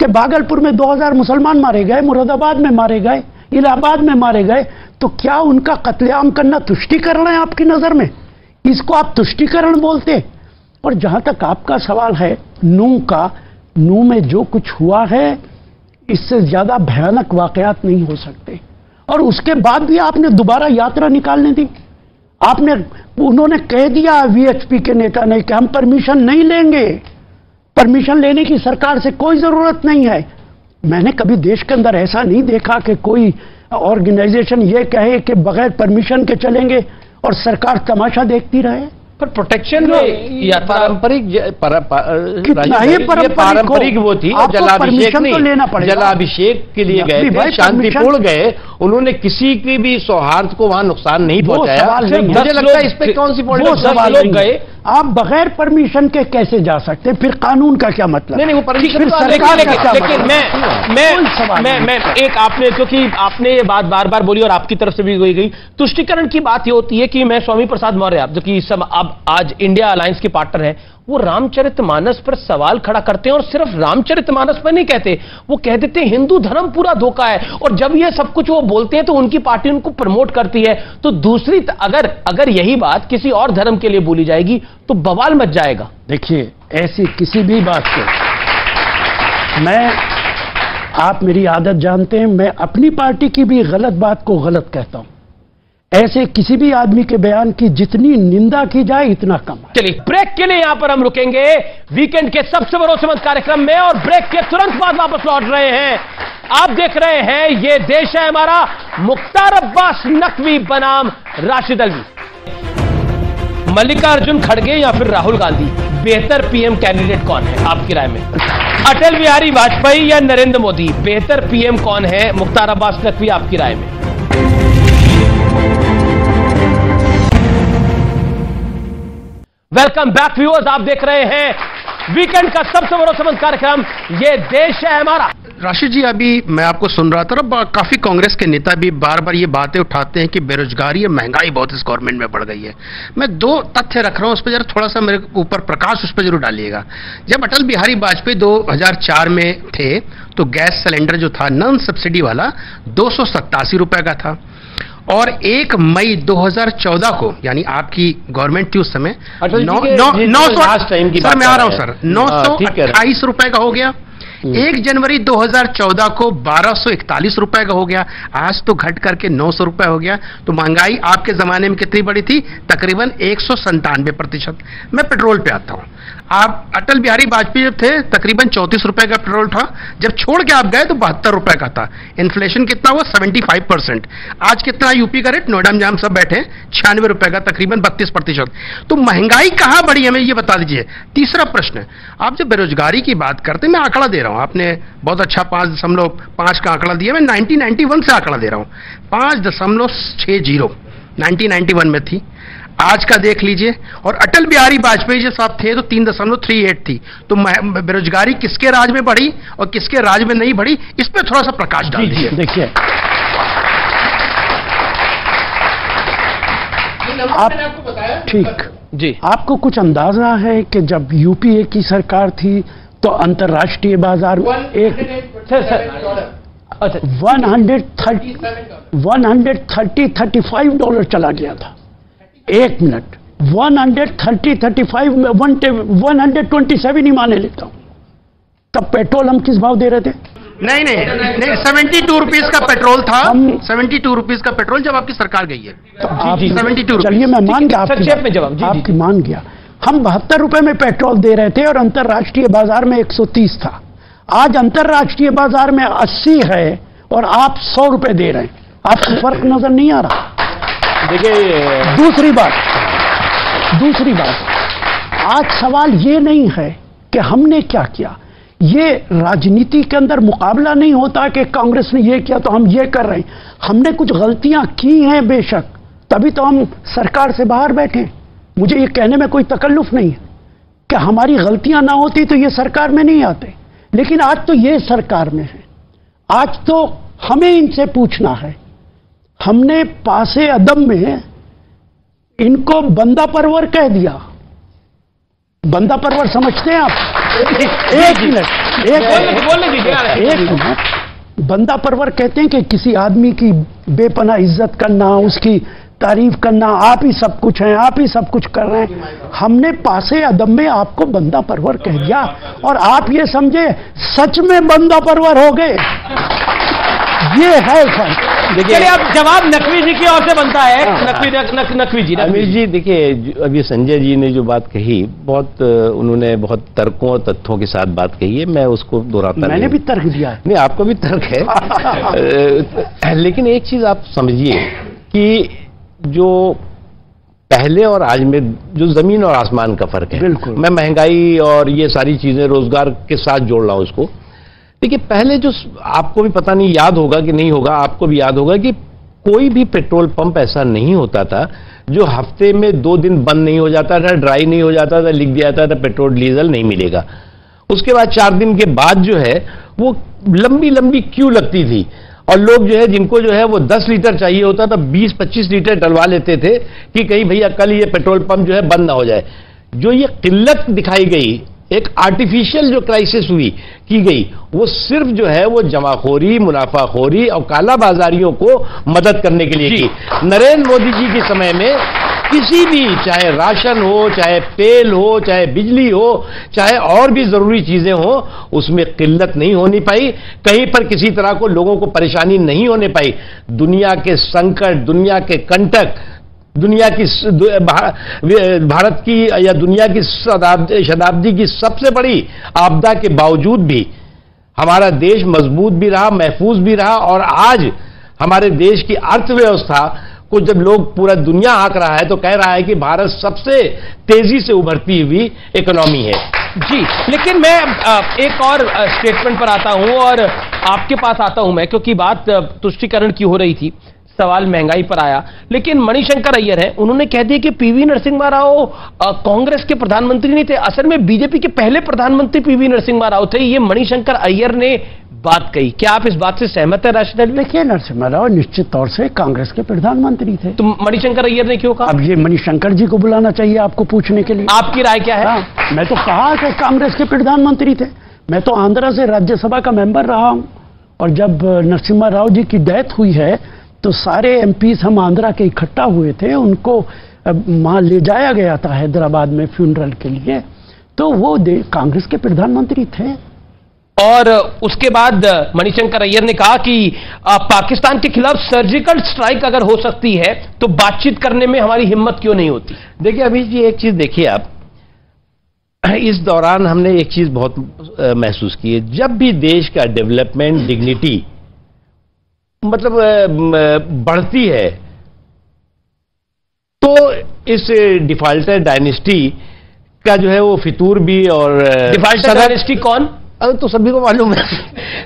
कि भागलपुर में 2000 मुसलमान मारे गए, मुरादाबाद में मारे गए, इलाहाबाद में मारे गए, तो क्या उनका कत्लेआम करना तुष्टिकरण है आपकी नजर में? इसको आप तुष्टिकरण बोलते हैं। और जहां तक आपका सवाल है नूह का, नूह में जो कुछ हुआ है इससे ज्यादा भयानक वाकयात नहीं हो सकते। और उसके बाद भी आपने दोबारा यात्रा निकालने दी। आपने उन्होंने कह दिया वीएचपी के नेता ने कि हम परमिशन नहीं लेंगे, परमिशन लेने की सरकार से कोई जरूरत नहीं है। मैंने कभी देश के अंदर ऐसा नहीं देखा कि कोई ऑर्गेनाइजेशन ये कहे कि बगैर परमिशन के चलेंगे और सरकार तमाशा देखती रहे। पर प्रोटेक्शन पारंपरिक वो थी, जलाभिषेक नहीं, जलाभिषेक के लिए गए थे, शांतिपूर्ण गए, उन्होंने किसी की भी सौहार्द को वहां नुकसान नहीं पहुंचाया। मुझे लगता है इस पर कौन सी लोग गए। आप बगैर परमिशन के कैसे जा सकते हैं? फिर कानून का क्या मतलब? नहीं नहीं, वो परमिशन तो लेकिन मैं एक आपने क्योंकि आपने ये बात बार बार बोली और आपकी तरफ से भी गई गई तुष्टिकरण की बात ये होती है कि मैं स्वामी प्रसाद मौर्य जो कि सब अब आज इंडिया अलायंस के पार्टनर हैं, वो रामचरितमानस पर सवाल खड़ा करते हैं और सिर्फ रामचरितमानस पर नहीं कहते, वो कह देते हैं हिंदू धर्म पूरा धोखा है। और जब ये सब कुछ वो बोलते हैं तो उनकी पार्टी उनको प्रमोट करती है। तो दूसरी अगर यही बात किसी और धर्म के लिए बोली जाएगी तो बवाल मच जाएगा। देखिए, ऐसी किसी भी बात को आप मेरी आदत जानते हैं, मैं अपनी पार्टी की भी गलत बात को गलत कहता हूं। ऐसे किसी भी आदमी के बयान की जितनी निंदा की जाए इतना कम है। चलिए ब्रेक के लिए यहां पर हम रुकेंगे वीकेंड के सबसे भरोसेमंद कार्यक्रम में, और ब्रेक के तुरंत बाद वापस लौट रहे हैं। आप देख रहे हैं ये देश है हमारा, मुख्तार अब्बास नकवी बनाम राशिद अल्वी। मल्लिकार्जुन खड़गे या फिर राहुल गांधी, बेहतर पीएम कैंडिडेट कौन है आपकी राय में? अटल बिहारी वाजपेयी या नरेंद्र मोदी, बेहतर पीएम कौन है मुख्तार अब्बास नकवी आपकी राय में? वेलकम बैक व्यूअर्स, आप देख रहे हैं वीकेंड का सबसे भरोसेमंद कार्यक्रम ये देश है हमारा। राशिद जी, अभी मैं आपको सुन रहा था और काफी कांग्रेस के नेता भी बार बार ये बातें उठाते हैं कि बेरोजगारी और महंगाई बहुत इस गवर्नमेंट में बढ़ गई है। मैं दो तथ्य रख रहा हूँ, उस पर जरा थोड़ा सा मेरे ऊपर प्रकाश उस पर जरूर डालिएगा। जब अटल बिहारी वाजपेयी 2004 में थे तो गैस सिलेंडर जो था नॉन सब्सिडी वाला 287 रुपये का था, और 1 मई 2014 को यानी आपकी गवर्नमेंट थी उस समय 928 रुपए का हो गया। 1 जनवरी 2014 को 1241 रुपए का हो गया। आज तो घट करके 900 रुपए हो गया। तो महंगाई आपके जमाने में कितनी बड़ी थी? तकरीबन 197%। मैं पेट्रोल पे आता हूँ। आप अटल बिहारी वाजपेयी जब थे तकरीबन 34 रुपए का पेट्रोल था, जब छोड़ के आप गए तो 72 रुपए का था। इन्फ्लेशन कितना हुआ? 75%। आज कितना यूपी का रेट? नोएडा में जहाँ सब बैठे 96 रुपए का, तकरीबन 32%। तो महंगाई कहाँ बढ़ी हमें ये बता दीजिए। तीसरा प्रश्न, आप जब बेरोजगारी की बात करते, मैं आंकड़ा दे रहा हूँ, आपने बहुत अच्छा 5.5 का आंकड़ा दिया, मैं 1991 से आंकड़ा दे रहा हूं। 5.60 1991 में थी, आज का देख लीजिए। और अटल बिहारी वाजपेयी जी साहब थे तो 3.38 थी। तो बेरोजगारी किसके राज में बढ़ी और किसके राज में नहीं बढ़ी, इस पर थोड़ा सा प्रकाश डाल दीजिए। देखिए, आपको बताया ठीक जी, आपको कुछ अंदाजा है कि जब यूपीए की सरकार थी तो अंतर्राष्ट्रीय बाजार में 135 डॉलर चला गया था। 1 मिनट, 130, 35 में 127 ही माने लेता हूँ। तब पेट्रोल हम किस भाव दे रहे थे? नहीं नहीं नहीं, 72 रुपीज का पेट्रोल था। 72 रुपीज का पेट्रोल जब आपकी सरकार गई है तो आप 72 रुपीज। चलिए मैं मान गया आपकी हम 72 रुपए में पेट्रोल दे रहे थे और अंतर्राष्ट्रीय बाजार में 130 था। आज अंतर्राष्ट्रीय बाजार में 80 है और आप 100 रुपए दे रहे हैं। आपको फर्क नजर नहीं आ रहा। देखिए, दूसरी बात, आज सवाल ये नहीं है कि हमने क्या किया। ये राजनीति के अंदर मुकाबला नहीं होता कि कांग्रेस ने ये किया तो हम ये कर रहे हैं। हमने कुछ गलतियां की हैं बेशक, तभी तो हम सरकार से बाहर बैठे हैं। मुझे ये कहने में कोई तकल्लुफ नहीं है कि हमारी गलतियां ना होती तो ये सरकार में नहीं आते, लेकिन आज तो ये सरकार में है। आज तो हमें इनसे पूछना है। हमने पासे अदम में इनको बंदा परवर कह दिया। बंदा परवर समझते हैं आप? एक मिनट, बंदा परवर कहते हैं कि किसी आदमी की बेपनाह इज्जत करना, उसकी तारीफ करना, आप ही सब कुछ हैं, आप ही सब कुछ कर रहे हैं। हमने पासे अदम में आपको बंदा परवर कह दिया और आप ये समझे सच में बंदा परवर हो गए। ये है सर। देखिए अब जवाब नकवी जी की ओर से बनता है। नकवी जी देखिए अभी संजय जी ने जो बात कही बहुत उन्होंने बहुत तर्कों और तथ्यों के साथ बात कही है, मैं उसको दोहराता मैंने भी तर्क दिया नहीं, आपको भी तर्क है। लेकिन एक चीज आप समझिए कि जो पहले और आज में जो जमीन और आसमान का फर्क है, बिल्कुल मैं महंगाई और ये सारी चीजें रोजगार के साथ जोड़ रहा हूं उसको। देखिए पहले जो आपको भी पता नहीं याद होगा कि नहीं होगा, आपको भी याद होगा कि कोई भी पेट्रोल पंप ऐसा नहीं होता था जो हफ्ते में 2 दिन बंद नहीं हो जाता था, ड्राई नहीं हो जाता था, लिख दिया जाता था पेट्रोल डीजल नहीं मिलेगा। उसके बाद 4 दिन के बाद जो है वो लंबी लंबी क्यू लगती थी और लोग जो है जिनको जो है वो 10 लीटर चाहिए होता था 20-25 लीटर डलवा लेते थे कि कहीं भैया कल ये पेट्रोल पंप जो है बंद ना हो जाए। जो ये किल्लत दिखाई गई, एक आर्टिफिशियल जो क्राइसिस हुई की गई, वो सिर्फ जो है वो जमाखोरी, मुनाफाखोरी और कालाबाजारियों को मदद करने के लिए की। नरेंद्र मोदी जी के समय में किसी भी, चाहे राशन हो, चाहे तेल हो, चाहे बिजली हो, चाहे और भी जरूरी चीजें हो, उसमें किल्लत नहीं होनी पाई, कहीं पर किसी तरह को लोगों को परेशानी नहीं होने पाई। दुनिया के संकट, दुनिया के कंटक, दुनिया की भारत की या दुनिया की शताब्दी की सबसे बड़ी आपदा के बावजूद भी हमारा देश मजबूत भी रहा, महफूज भी रहा। और आज हमारे देश की अर्थव्यवस्था को जब लोग पूरा दुनिया आंक रहा है तो कह रहा है कि भारत सबसे तेजी से उभरती हुई इकोनॉमी है। जी लेकिन मैं एक और स्टेटमेंट पर आता हूं और आपके पास आता हूं मैं, क्योंकि बात तुष्टिकरण की हो रही थी, सवाल महंगाई पर आया, लेकिन मणिशंकर अय्यर हैं, उन्होंने कह दिया कि पीवी नरसिम्हा राव कांग्रेस के प्रधानमंत्री नहीं थे, असल में बीजेपी के पहले प्रधानमंत्री पीवी नरसिम्हा राव थे। ये मणिशंकर अय्यर ने बात कही, क्या आप इस बात से सहमत हैं राशिद अली? देखिए नरसिम्हा राव निश्चित तौर से कांग्रेस के प्रधानमंत्री थे। तो मणिशंकर अय्यर ने क्यों कहा? अब ये मणिशंकर जी को बुलाना चाहिए आपको पूछने के लिए। आपकी राय क्या है? मैं तो कहा कि कांग्रेस के प्रधानमंत्री थे, मैं तो आंध्रा से राज्यसभा का मेंबर रहा हूं और जब नरसिम्हा राव जी की डेथ हुई है तो सारे एमपीज हम आंध्रा के इकट्ठा हुए थे, उनको वहां ले जाया गया था हैदराबाद में फ्यूनरल के लिए, तो वो कांग्रेस के प्रधानमंत्री थे। और उसके बाद मणिशंकर अय्यर ने कहा कि पाकिस्तान के खिलाफ सर्जिकल स्ट्राइक अगर हो सकती है तो बातचीत करने में हमारी हिम्मत क्यों नहीं होती? देखिए अभी जी एक चीज देखिए, आप इस दौरान हमने एक चीज बहुत महसूस की है, जब भी देश का डेवलपमेंट, डिग्निटी मतलब बढ़ती है तो इस डिफॉल्टर डायनेस्टी का जो है वो फितूर भी। और डिफॉल्टर डायनेस्टी कौन? तो सभी को मालूम है।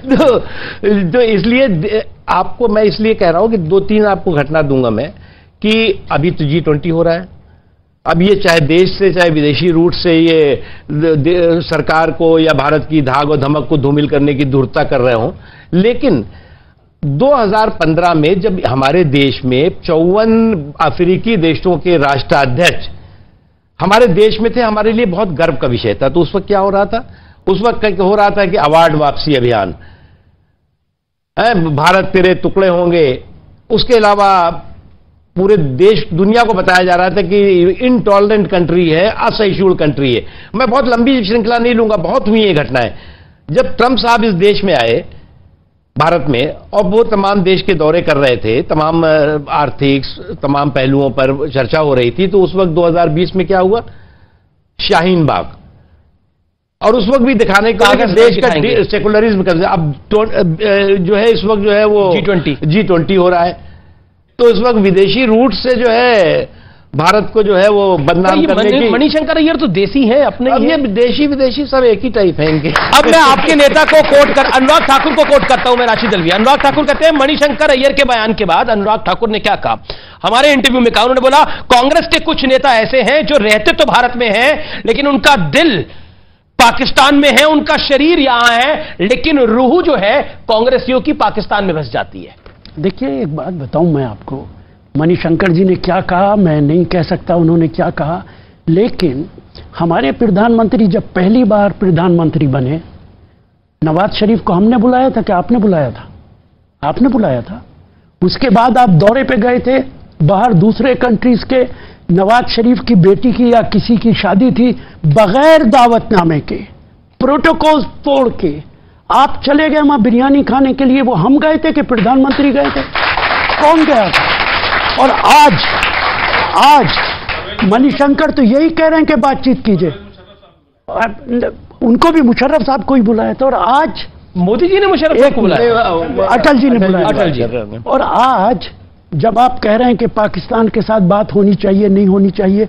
तो इसलिए आपको मैं इसलिए कह रहा हूं कि 2-3 आपको घटना दूंगा मैं कि अभी तो G20 हो रहा है, अब ये चाहे देश से चाहे विदेशी रूट से ये सरकार को या भारत की धाग और धमक को धूमिल करने की धूर्तता कर रहे हो, लेकिन 2015 में जब हमारे देश में 54 अफ्रीकी देशों के राष्ट्राध्यक्ष हमारे देश में थे, हमारे लिए बहुत गर्व का विषय था। तो उस वक्त क्या हो रहा था? उस वक्त हो रहा था कि अवार्ड वापसी अभियान, भारत तेरे टुकड़े होंगे, उसके अलावा पूरे देश दुनिया को बताया जा रहा था कि इनटॉलरेंट कंट्री है, असहिष्णु कंट्री है। मैं बहुत लंबी श्रृंखला नहीं लूंगा, बहुत हुई ये घटनाएं। जब ट्रंप साहब इस देश में आए, भारत में, और वो तमाम देश के दौरे कर रहे थे, तमाम आर्थिक तमाम पहलुओं पर चर्चा हो रही थी, तो उस वक्त 2020 में क्या हुआ? शाहीन बाग। और उस वक्त भी दिखाने का देश का सेकुलरिज्म कर, अब जो है इस वक्त जो है वो G20 हो रहा है, तो इस वक्त विदेशी रूट से जो है भारत को जो है वो बदनाम करने की। मणिशंकर अय्यर तो देसी हैं अपने, अब ये देशी विदेशी सब एक ही टाइप है इनके। अब मैं आपके नेता को कोट कर, अनुराग ठाकुर को कोट करता हूं मैं, राशिद अल्वी। अनुराग ठाकुर कहते हैं मणिशंकर अय्यर के बयान के बाद अनुराग ठाकुर ने क्या कहा हमारे इंटरव्यू में, कहा उन्होंने बोला कांग्रेस के कुछ नेता ऐसे हैं जो रहते तो भारत में हैं लेकिन उनका दिल पाकिस्तान में है, उनका शरीर यहां है, लेकिन रूह जो है कांग्रेसियों की पाकिस्तान में बस जाती है। देखिए एक बात बताऊं मैं आपको, मणिशंकर जी ने क्या कहा मैं नहीं कह सकता उन्होंने क्या कहा, लेकिन हमारे प्रधानमंत्री जब पहली बार प्रधानमंत्री बने, नवाज शरीफ को हमने बुलाया था कि आपने बुलाया था? आपने बुलाया था। उसके बाद आप दौरे पे गए थे, बाहर दूसरे कंट्रीज के नवाज शरीफ की बेटी की या किसी की शादी थी, बगैर दावतनामे के प्रोटोकॉल तोड़ के आप चले गए वहां बिरयानी खाने के लिए। वो हम गए थे कि प्रधानमंत्री गए थे, कौन गया था? और आज आज मणिशंकर तो यही कह रहे हैं कि बातचीत कीजिए। उनको भी मुशर्रफ साहब को ही बुलाया था और आज मोदी जी ने मुशर्रफ को बुलाया, अटल जी ने बुलाया, अटल जी। और आज जब आप कह रहे हैं कि पाकिस्तान के साथ बात होनी चाहिए नहीं होनी चाहिए,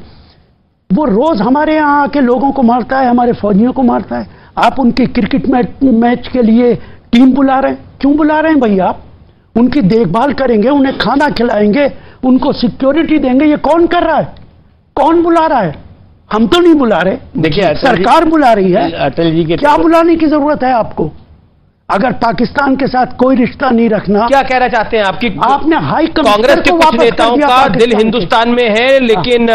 वो रोज हमारे यहाँ आके लोगों को मारता है, हमारे फौजियों को मारता है। आप उनके क्रिकेट मैच के लिए टीम बुला रहे हैं, क्यों बुला रहे हैं भाई? आप उनकी देखभाल करेंगे, उन्हें खाना खिलाएंगे, उनको सिक्योरिटी देंगे, ये कौन कर रहा है? कौन बुला रहा है? हम तो नहीं बुला रहे, देखिए सरकार बुला रही है। अटल जी के क्या बुलाने की जरूरत है आपको? अगर पाकिस्तान के साथ कोई रिश्ता नहीं रखना, क्या कहना चाहते हैं? आपकी आपने हाई कांग्रेस के कुछ नेताओं का दिल हिंदुस्तान में है लेकिन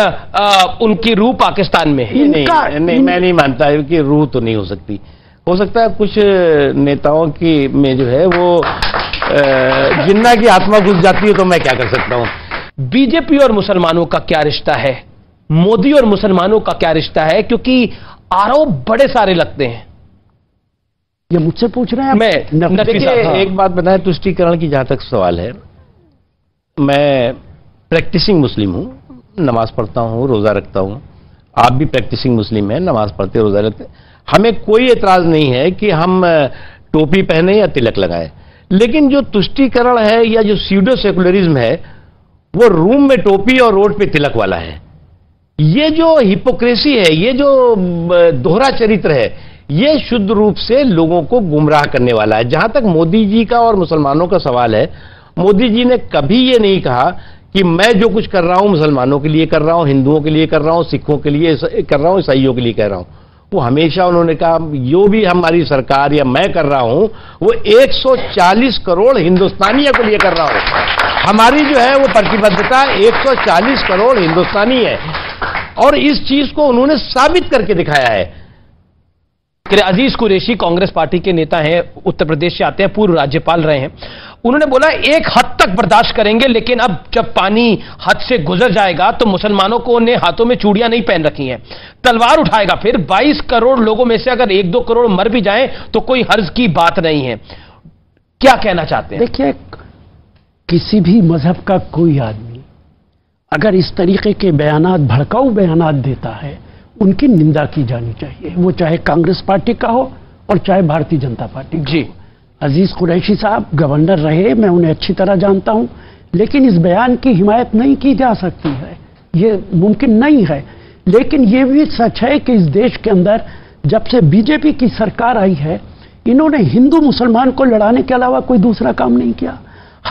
उनकी रूह पाकिस्तान में है। नहीं, मैं नहीं मानता कि रूह तो नहीं हो सकती। हो सकता है कुछ नेताओं की में जो है वो जिन्ना की आत्मा घुस जाती है, तो मैं क्या कर सकता हूं। बीजेपी और मुसलमानों का क्या रिश्ता है? मोदी और मुसलमानों का क्या रिश्ता है? क्योंकि आरोप बड़े सारे लगते हैं। ये मुझसे पूछ रहे हैं? मैं देखिए एक बात बताएं, तुष्टीकरण की जहां तक सवाल है, मैं प्रैक्टिसिंग मुस्लिम हूं, नमाज पढ़ता हूं, रोजा रखता हूं। आप भी प्रैक्टिसिंग मुस्लिम हैं, नमाज पढ़ते रोजा रखते। हमें कोई एतराज नहीं है कि हम टोपी पहने या तिलक लगाएं, लेकिन जो तुष्टीकरण है या जो स्यूडो सेकुलरिज्म है, वो रूम में टोपी और रोड पे तिलक वाला है। ये जो हिपोक्रेसी है, ये जो दोहरा चरित्र है, ये शुद्ध रूप से लोगों को गुमराह करने वाला है। जहां तक मोदी जी का और मुसलमानों का सवाल है, मोदी जी ने कभी ये नहीं कहा कि मैं जो कुछ कर रहा हूं मुसलमानों के लिए कर रहा हूं, हिंदुओं के लिए कर रहा हूं, सिखों के लिए कर रहा हूं, ईसाइयों के लिए कर रहा हूं। वो हमेशा उन्होंने कहा जो भी हमारी सरकार या मैं कर रहा हूं वो 140 करोड़ हिंदुस्तानियों के लिए कर रहा हूं। हमारी जो है वो प्रतिबद्धता 140 करोड़ हिंदुस्तानी है और इस चीज को उन्होंने साबित करके दिखाया है। अजीज कुरैशी कांग्रेस पार्टी के नेता हैं, उत्तर प्रदेश से आते हैं, पूर्व राज्यपाल रहे हैं। उन्होंने बोला एक हद तक बर्दाश्त करेंगे, लेकिन अब जब पानी हद से गुजर जाएगा तो मुसलमानों को ने हाथों में चूड़ियां नहीं पहन रखी हैं, तलवार उठाएगा। फिर 22 करोड़ लोगों में से अगर 1-2 करोड़ मर भी जाएं तो कोई हर्ज की बात नहीं है। क्या कहना चाहते हैं? देखिए किसी भी मजहब का कोई आदमी अगर इस तरीके के बयानात, भड़काऊ बयानात देता है, उनकी निंदा की जानी चाहिए, वो चाहे कांग्रेस पार्टी का हो और चाहे भारतीय जनता पार्टी का जी हो। अजीज कुरैशी साहब गवर्नर रहे, मैं उन्हें अच्छी तरह जानता हूं, लेकिन इस बयान की हिमायत नहीं की जा सकती है, ये मुमकिन नहीं है। लेकिन ये भी सच है कि इस देश के अंदर जब से बीजेपी की सरकार आई है, इन्होंने हिंदू मुसलमान को लड़ाने के अलावा कोई दूसरा काम नहीं किया।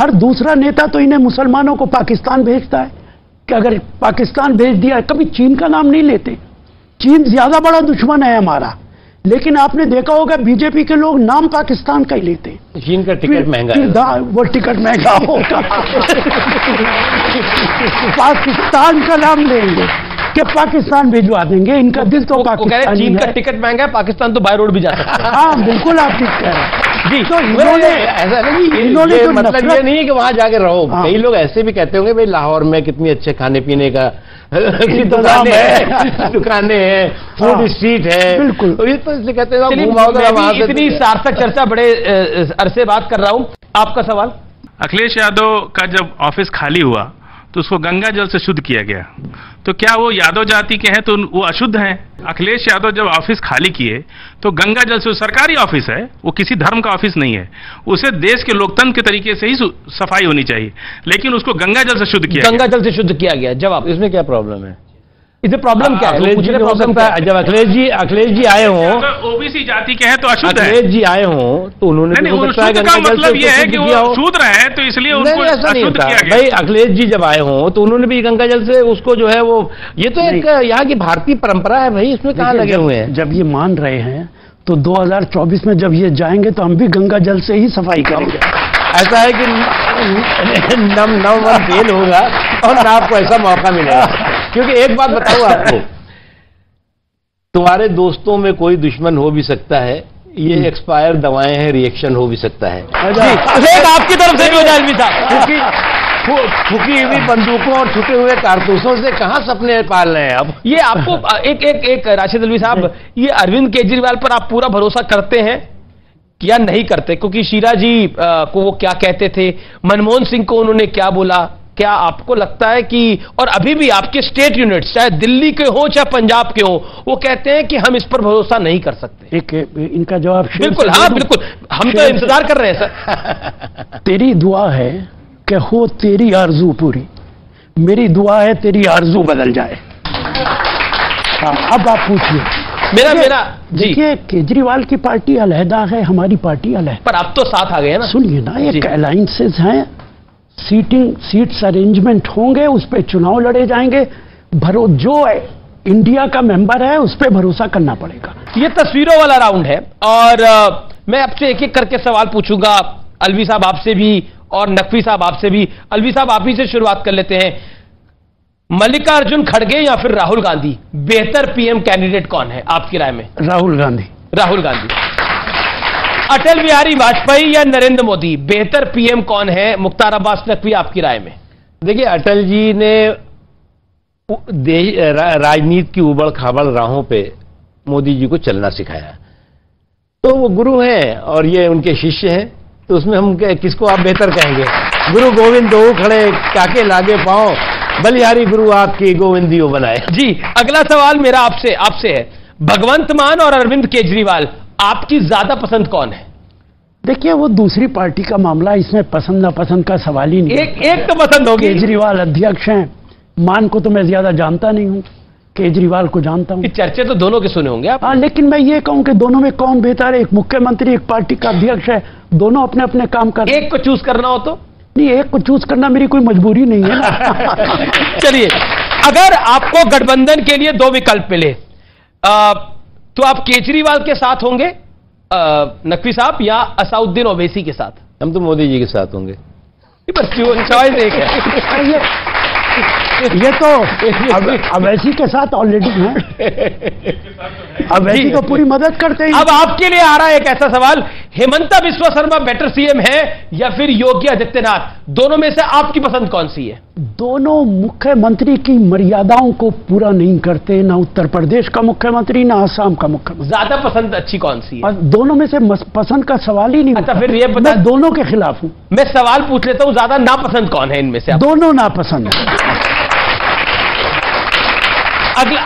हर दूसरा नेता तो इन्हें मुसलमानों को पाकिस्तान भेजता है कि अगर पाकिस्तान भेज दिया, कभी चीन का नाम नहीं लेते। चीन ज्यादा बड़ा दुश्मन है हमारा, लेकिन आपने देखा होगा बीजेपी के लोग नाम पाकिस्तान का ही लेते। चीन का टिकट महंगा है, वो टिकट महंगा होगा पाकिस्तान का नाम लेंगे कि पाकिस्तान भिजवा देंगे, इनका दिल तो पाकिस्तान। चीन का टिकट महंगा है, पाकिस्तान तो बाय रोड भी जा सकता है। हाँ बिल्कुल आप ठीक कह रहे हैं जी। तो ऐसा नहीं, मतलब ये नहीं है कि वहां जाके रहो। कई लोग ऐसे भी कहते होंगे भाई लाहौर में कितनी अच्छे खाने पीने का दुकानें हैं, फूड स्ट्रीट है, बिल्कुल। तो ये तो इसलिए कहते हैं। इतनी सार्थक चर्चा बड़े अरसे बात कर रहा हूं। आपका सवाल? अखिलेश यादव का जब ऑफिस खाली हुआ तो उसको गंगा जल से शुद्ध किया गया, तो क्या वो यादव जाति के हैं तो वो अशुद्ध हैं? अखिलेश यादव जब ऑफिस खाली किए तो गंगा जल से, सरकारी ऑफिस है, वो किसी धर्म का ऑफिस नहीं है, उसे देश के लोकतंत्र के तरीके से ही सफाई होनी चाहिए, लेकिन उसको गंगा जल से शुद्ध किया, गंगा जल से शुद्ध किया गया। जवाब, इसमें क्या प्रॉब्लम है? इससे प्रॉब्लम क्या है? जब अखिलेश जी आए हों, ओबीसी जाति के हैं तो अशुद्ध है, अखिलेश जी आए हों तो उन्होंने, मतलब ये है कि वो शूद्र है तो इसलिए उनको अशुद्ध किया गया। भाई अखिलेश जी जब आए हों तो उन्होंने भी गंगा जल से उसको जो है वो, ये तो एक यहाँ की भारतीय परंपरा है भाई, इसमें कहाँ लगे हुए हैं? जब ये मान रहे हैं तो 2024 में जब ये जाएंगे तो हम भी गंगा जल से ही सफाई करेंगे। ऐसा है कि नव फेल होगा और आपको ऐसा मौका मिलेगा। क्योंकि एक बात बताऊं आपको, तुम्हारे दोस्तों में कोई दुश्मन हो भी सकता है, ये एक्सपायर दवाएं हैं, रिएक्शन हो भी सकता है। आपकी तरफ से भी हो जाएगी साहब, क्योंकि फूकी हुई बंदूकों और छुपे हुए कारतूसों से कहां सपने पाल रहे हैं अब? ये आपको एक एक एक राशिद अल्वी साहब, ये अरविंद केजरीवाल पर आप पूरा भरोसा करते हैं या नहीं करते? क्योंकि शीरा जी को वो क्या कहते थे, मनमोहन सिंह को उन्होंने क्या बोला, क्या आपको लगता है कि, और अभी भी आपके स्टेट यूनिट्स चाहे दिल्ली के हो चाहे पंजाब के हो, वो कहते हैं कि हम इस पर भरोसा नहीं कर सकते? एक इनका जवाब बिल्कुल, हाँ बिल्कुल, हम तो इंतजार कर रहे हैं सर। तेरी दुआ है कि हो तेरी आरजू पूरी, मेरी दुआ है तेरी आरजू बदल जाए। अब आप पूछिए। मेरा मेरा देखिए, केजरीवाल की पार्टी अलहदा है, हमारी पार्टी अलहदा, पर आप तो साथ आ गए ना। सुनिए ना, एक अलाइंसेज हैं, सीट्स अरेंजमेंट होंगे, उस पर चुनाव लड़े जाएंगे, जो इंडिया का मेंबर है उस पर भरोसा करना पड़ेगा। ये तस्वीरों वाला राउंड है और मैं आपसे एक एक करके सवाल पूछूंगा, अल्वी साहब आपसे भी और नकवी साहब आपसे भी। अल्वी साहब आप ही से शुरुआत कर लेते हैं। मल्लिकार्जुन खड़गे या फिर राहुल गांधी, बेहतर पीएम कैंडिडेट कौन है आपकी राय में? राहुल गांधी। राहुल गांधी। अटल बिहारी वाजपेयी या नरेंद्र मोदी, बेहतर पीएम कौन है मुख्तार अब्बास नकवी आपकी राय में? देखिए, अटल जी ने राजनीति की उबड़ खाबड़ राहों पे मोदी जी को चलना सिखाया, तो वो गुरु हैं और ये उनके शिष्य हैं, तो उसमें हम किसको आप बेहतर कहेंगे? गुरु गोविंद दोहु खड़े काके लागे पांव, बलिहारी गुरु आपके गोविंदियो बनाए। जी, अगला सवाल मेरा आपसे है। भगवंत मान और अरविंद केजरीवाल, आपकी ज्यादा पसंद कौन है? देखिए, वो दूसरी पार्टी का मामला, इसमें पसंद नापसंद का सवाल ही नहीं। एक तो पसंद होगी। केजरीवाल अध्यक्ष हैं, मान को तो मैं ज्यादा जानता नहीं हूं, केजरीवाल को जानता हूं। चर्चे तो दोनों के सुने होंगे आप। हाँ, लेकिन मैं ये कहूं कि दोनों में कौन बेहतर है? एक मुख्यमंत्री, एक पार्टी का अध्यक्ष है, दोनों अपने अपने काम कर, एक को चूज करना हो तो। नहीं, एक को चूज करना मेरी कोई मजबूरी नहीं है ना। चलिए, अगर आपको गठबंधन के लिए दो विकल्प मिले तो आप केजरीवाल के साथ होंगे नकवी साहब या असदुद्दीन ओवैसी के साथ? हम तो मोदी जी के साथ होंगे। बस चॉइस एक है। ये तो अवैसी के साथ ऑलरेडी है, अवैसी को पूरी मदद करते हैं। अब आपके लिए आ रहा है एक ऐसा सवाल, हेमंता बिस्वा शर्मा बेटर सीएम है या फिर योगी आदित्यनाथ, दोनों में से आपकी पसंद कौन सी है? दोनों मुख्यमंत्री की मर्यादाओं को पूरा नहीं करते, ना उत्तर प्रदेश का मुख्यमंत्री ना आसाम का मुख्यमंत्री। ज्यादा पसंद अच्छी कौन सी है? दोनों में से पसंद का सवाल ही नहीं आता। फिर ये पता, दोनों के खिलाफ हूँ। मैं सवाल पूछ लेता हूँ, ज्यादा नापसंद कौन है इनमें से? दोनों नापसंद।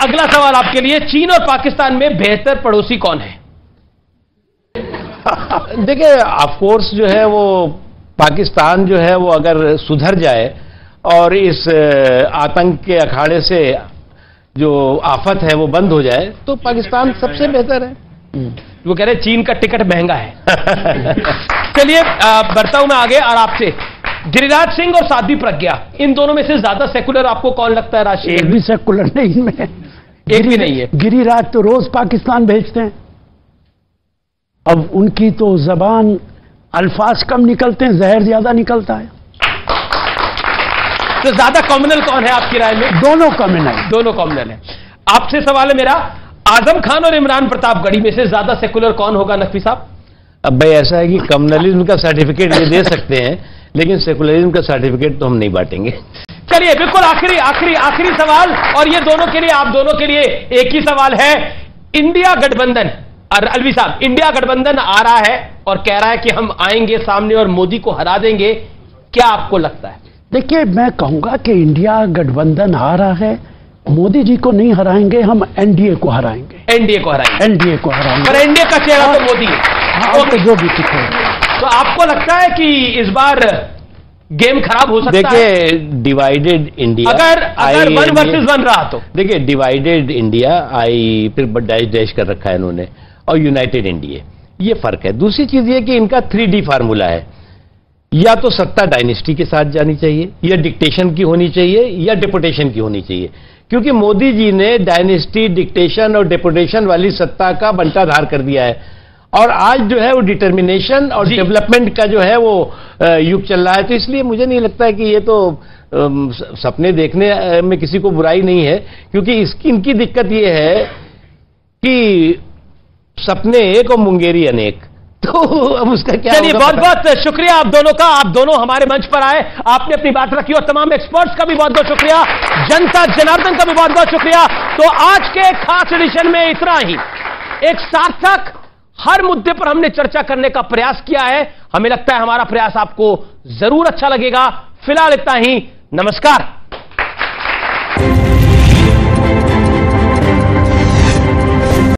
अगला सवाल आपके लिए, चीन और पाकिस्तान में बेहतर पड़ोसी कौन है? देखिए, ऑफकोर्स जो है वो पाकिस्तान जो है वो अगर सुधर जाए और इस आतंक के अखाड़े से जो आफत है वो बंद हो जाए तो पाकिस्तान सबसे बेहतर है। वो कह रहे चीन का टिकट महंगा है। चलिए, बढ़ता मैं आगे और आपसे, गिरिराज सिंह और साध्वी प्रज्ञा, इन दोनों में से ज्यादा सेकुलर आपको कौन लगता है? राशि एक भी सेकुलर नहीं, में एक भी नहीं है। गिरिराज तो रोज पाकिस्तान भेजते हैं, अब उनकी तो जबान अल्फाज कम निकलते हैं, जहर ज्यादा निकलता है। तो ज्यादा कॉमनल कौन है आपकी राय में? दोनों कॉमनल है, दोनों कॉमनल है। आपसे सवाल है मेरा, आजम खान और इमरान प्रतापगढ़ी में से ज्यादा सेकुलर कौन होगा नकवी साहब? अब भाई ऐसा है कि कॉमनलिज्म का सर्टिफिकेट ये दे सकते हैं, लेकिन सेकुलरिज्म का सर्टिफिकेट तो हम नहीं बांटेंगे। चलिए, बिल्कुल आखिरी आखिरी आखिरी सवाल, और ये दोनों के लिए, आप दोनों के लिए एक ही सवाल है। इंडिया गठबंधन, अल्वी साहब, इंडिया गठबंधन आ रहा है और कह रहा है कि हम आएंगे सामने और मोदी को हरा देंगे, क्या आपको लगता है? देखिए, मैं कहूंगा कि इंडिया गठबंधन आ रहा है, मोदी जी को नहीं हराएंगे, हम एनडीए को हराएंगे। एनडीए को हराएंगे, एनडीए को हराएंगे, पर एनडीए का चेहरा तो मोदी है, जो भी ठीक है। तो आपको लगता है कि इस बार गेम खराब हो सकता है? देखिए, डिवाइडेड इंडिया, अगर 1 versus 1 रहा तो, देखिए डिवाइडेड इंडिया आई, फिर डैश डैश कर रखा है इन्होंने, और यूनाइटेड इंडिया, ये फर्क है। दूसरी चीज ये कि इनका 3D फार्मूला है, या तो सत्ता डायनेस्टी के साथ जानी चाहिए, या डिक्टेशन की होनी चाहिए, या डेपुटेशन की होनी चाहिए, क्योंकि मोदी जी ने डायनेस्टी, डिक्टेशन और डेपुटेशन वाली सत्ता का बंटाधार कर दिया है। और आज जो है वो डिटर्मिनेशन और डेवलपमेंट का जो है वो युग चल रहा है, तो इसलिए मुझे नहीं लगता है कि ये तो सपने देखने में किसी को बुराई नहीं है, क्योंकि इसकी इनकी दिक्कत ये है कि सपने एक और मुंगेरी अनेक, तो अब उसका क्या? चलिए बहुत बहुत शुक्रिया आप दोनों का, आप दोनों हमारे मंच पर आए, आपने अपनी बात रखी और तमाम एक्सपर्ट्स का भी बहुत बहुत शुक्रिया, जनता जनार्दन का भी बहुत बहुत शुक्रिया। तो आज के खास एडिशन में इतना ही, एक सार्थक हर मुद्दे पर हमने चर्चा करने का प्रयास किया है, हमें लगता है हमारा प्रयास आपको जरूर अच्छा लगेगा। फिलहाल इतना ही, नमस्कार।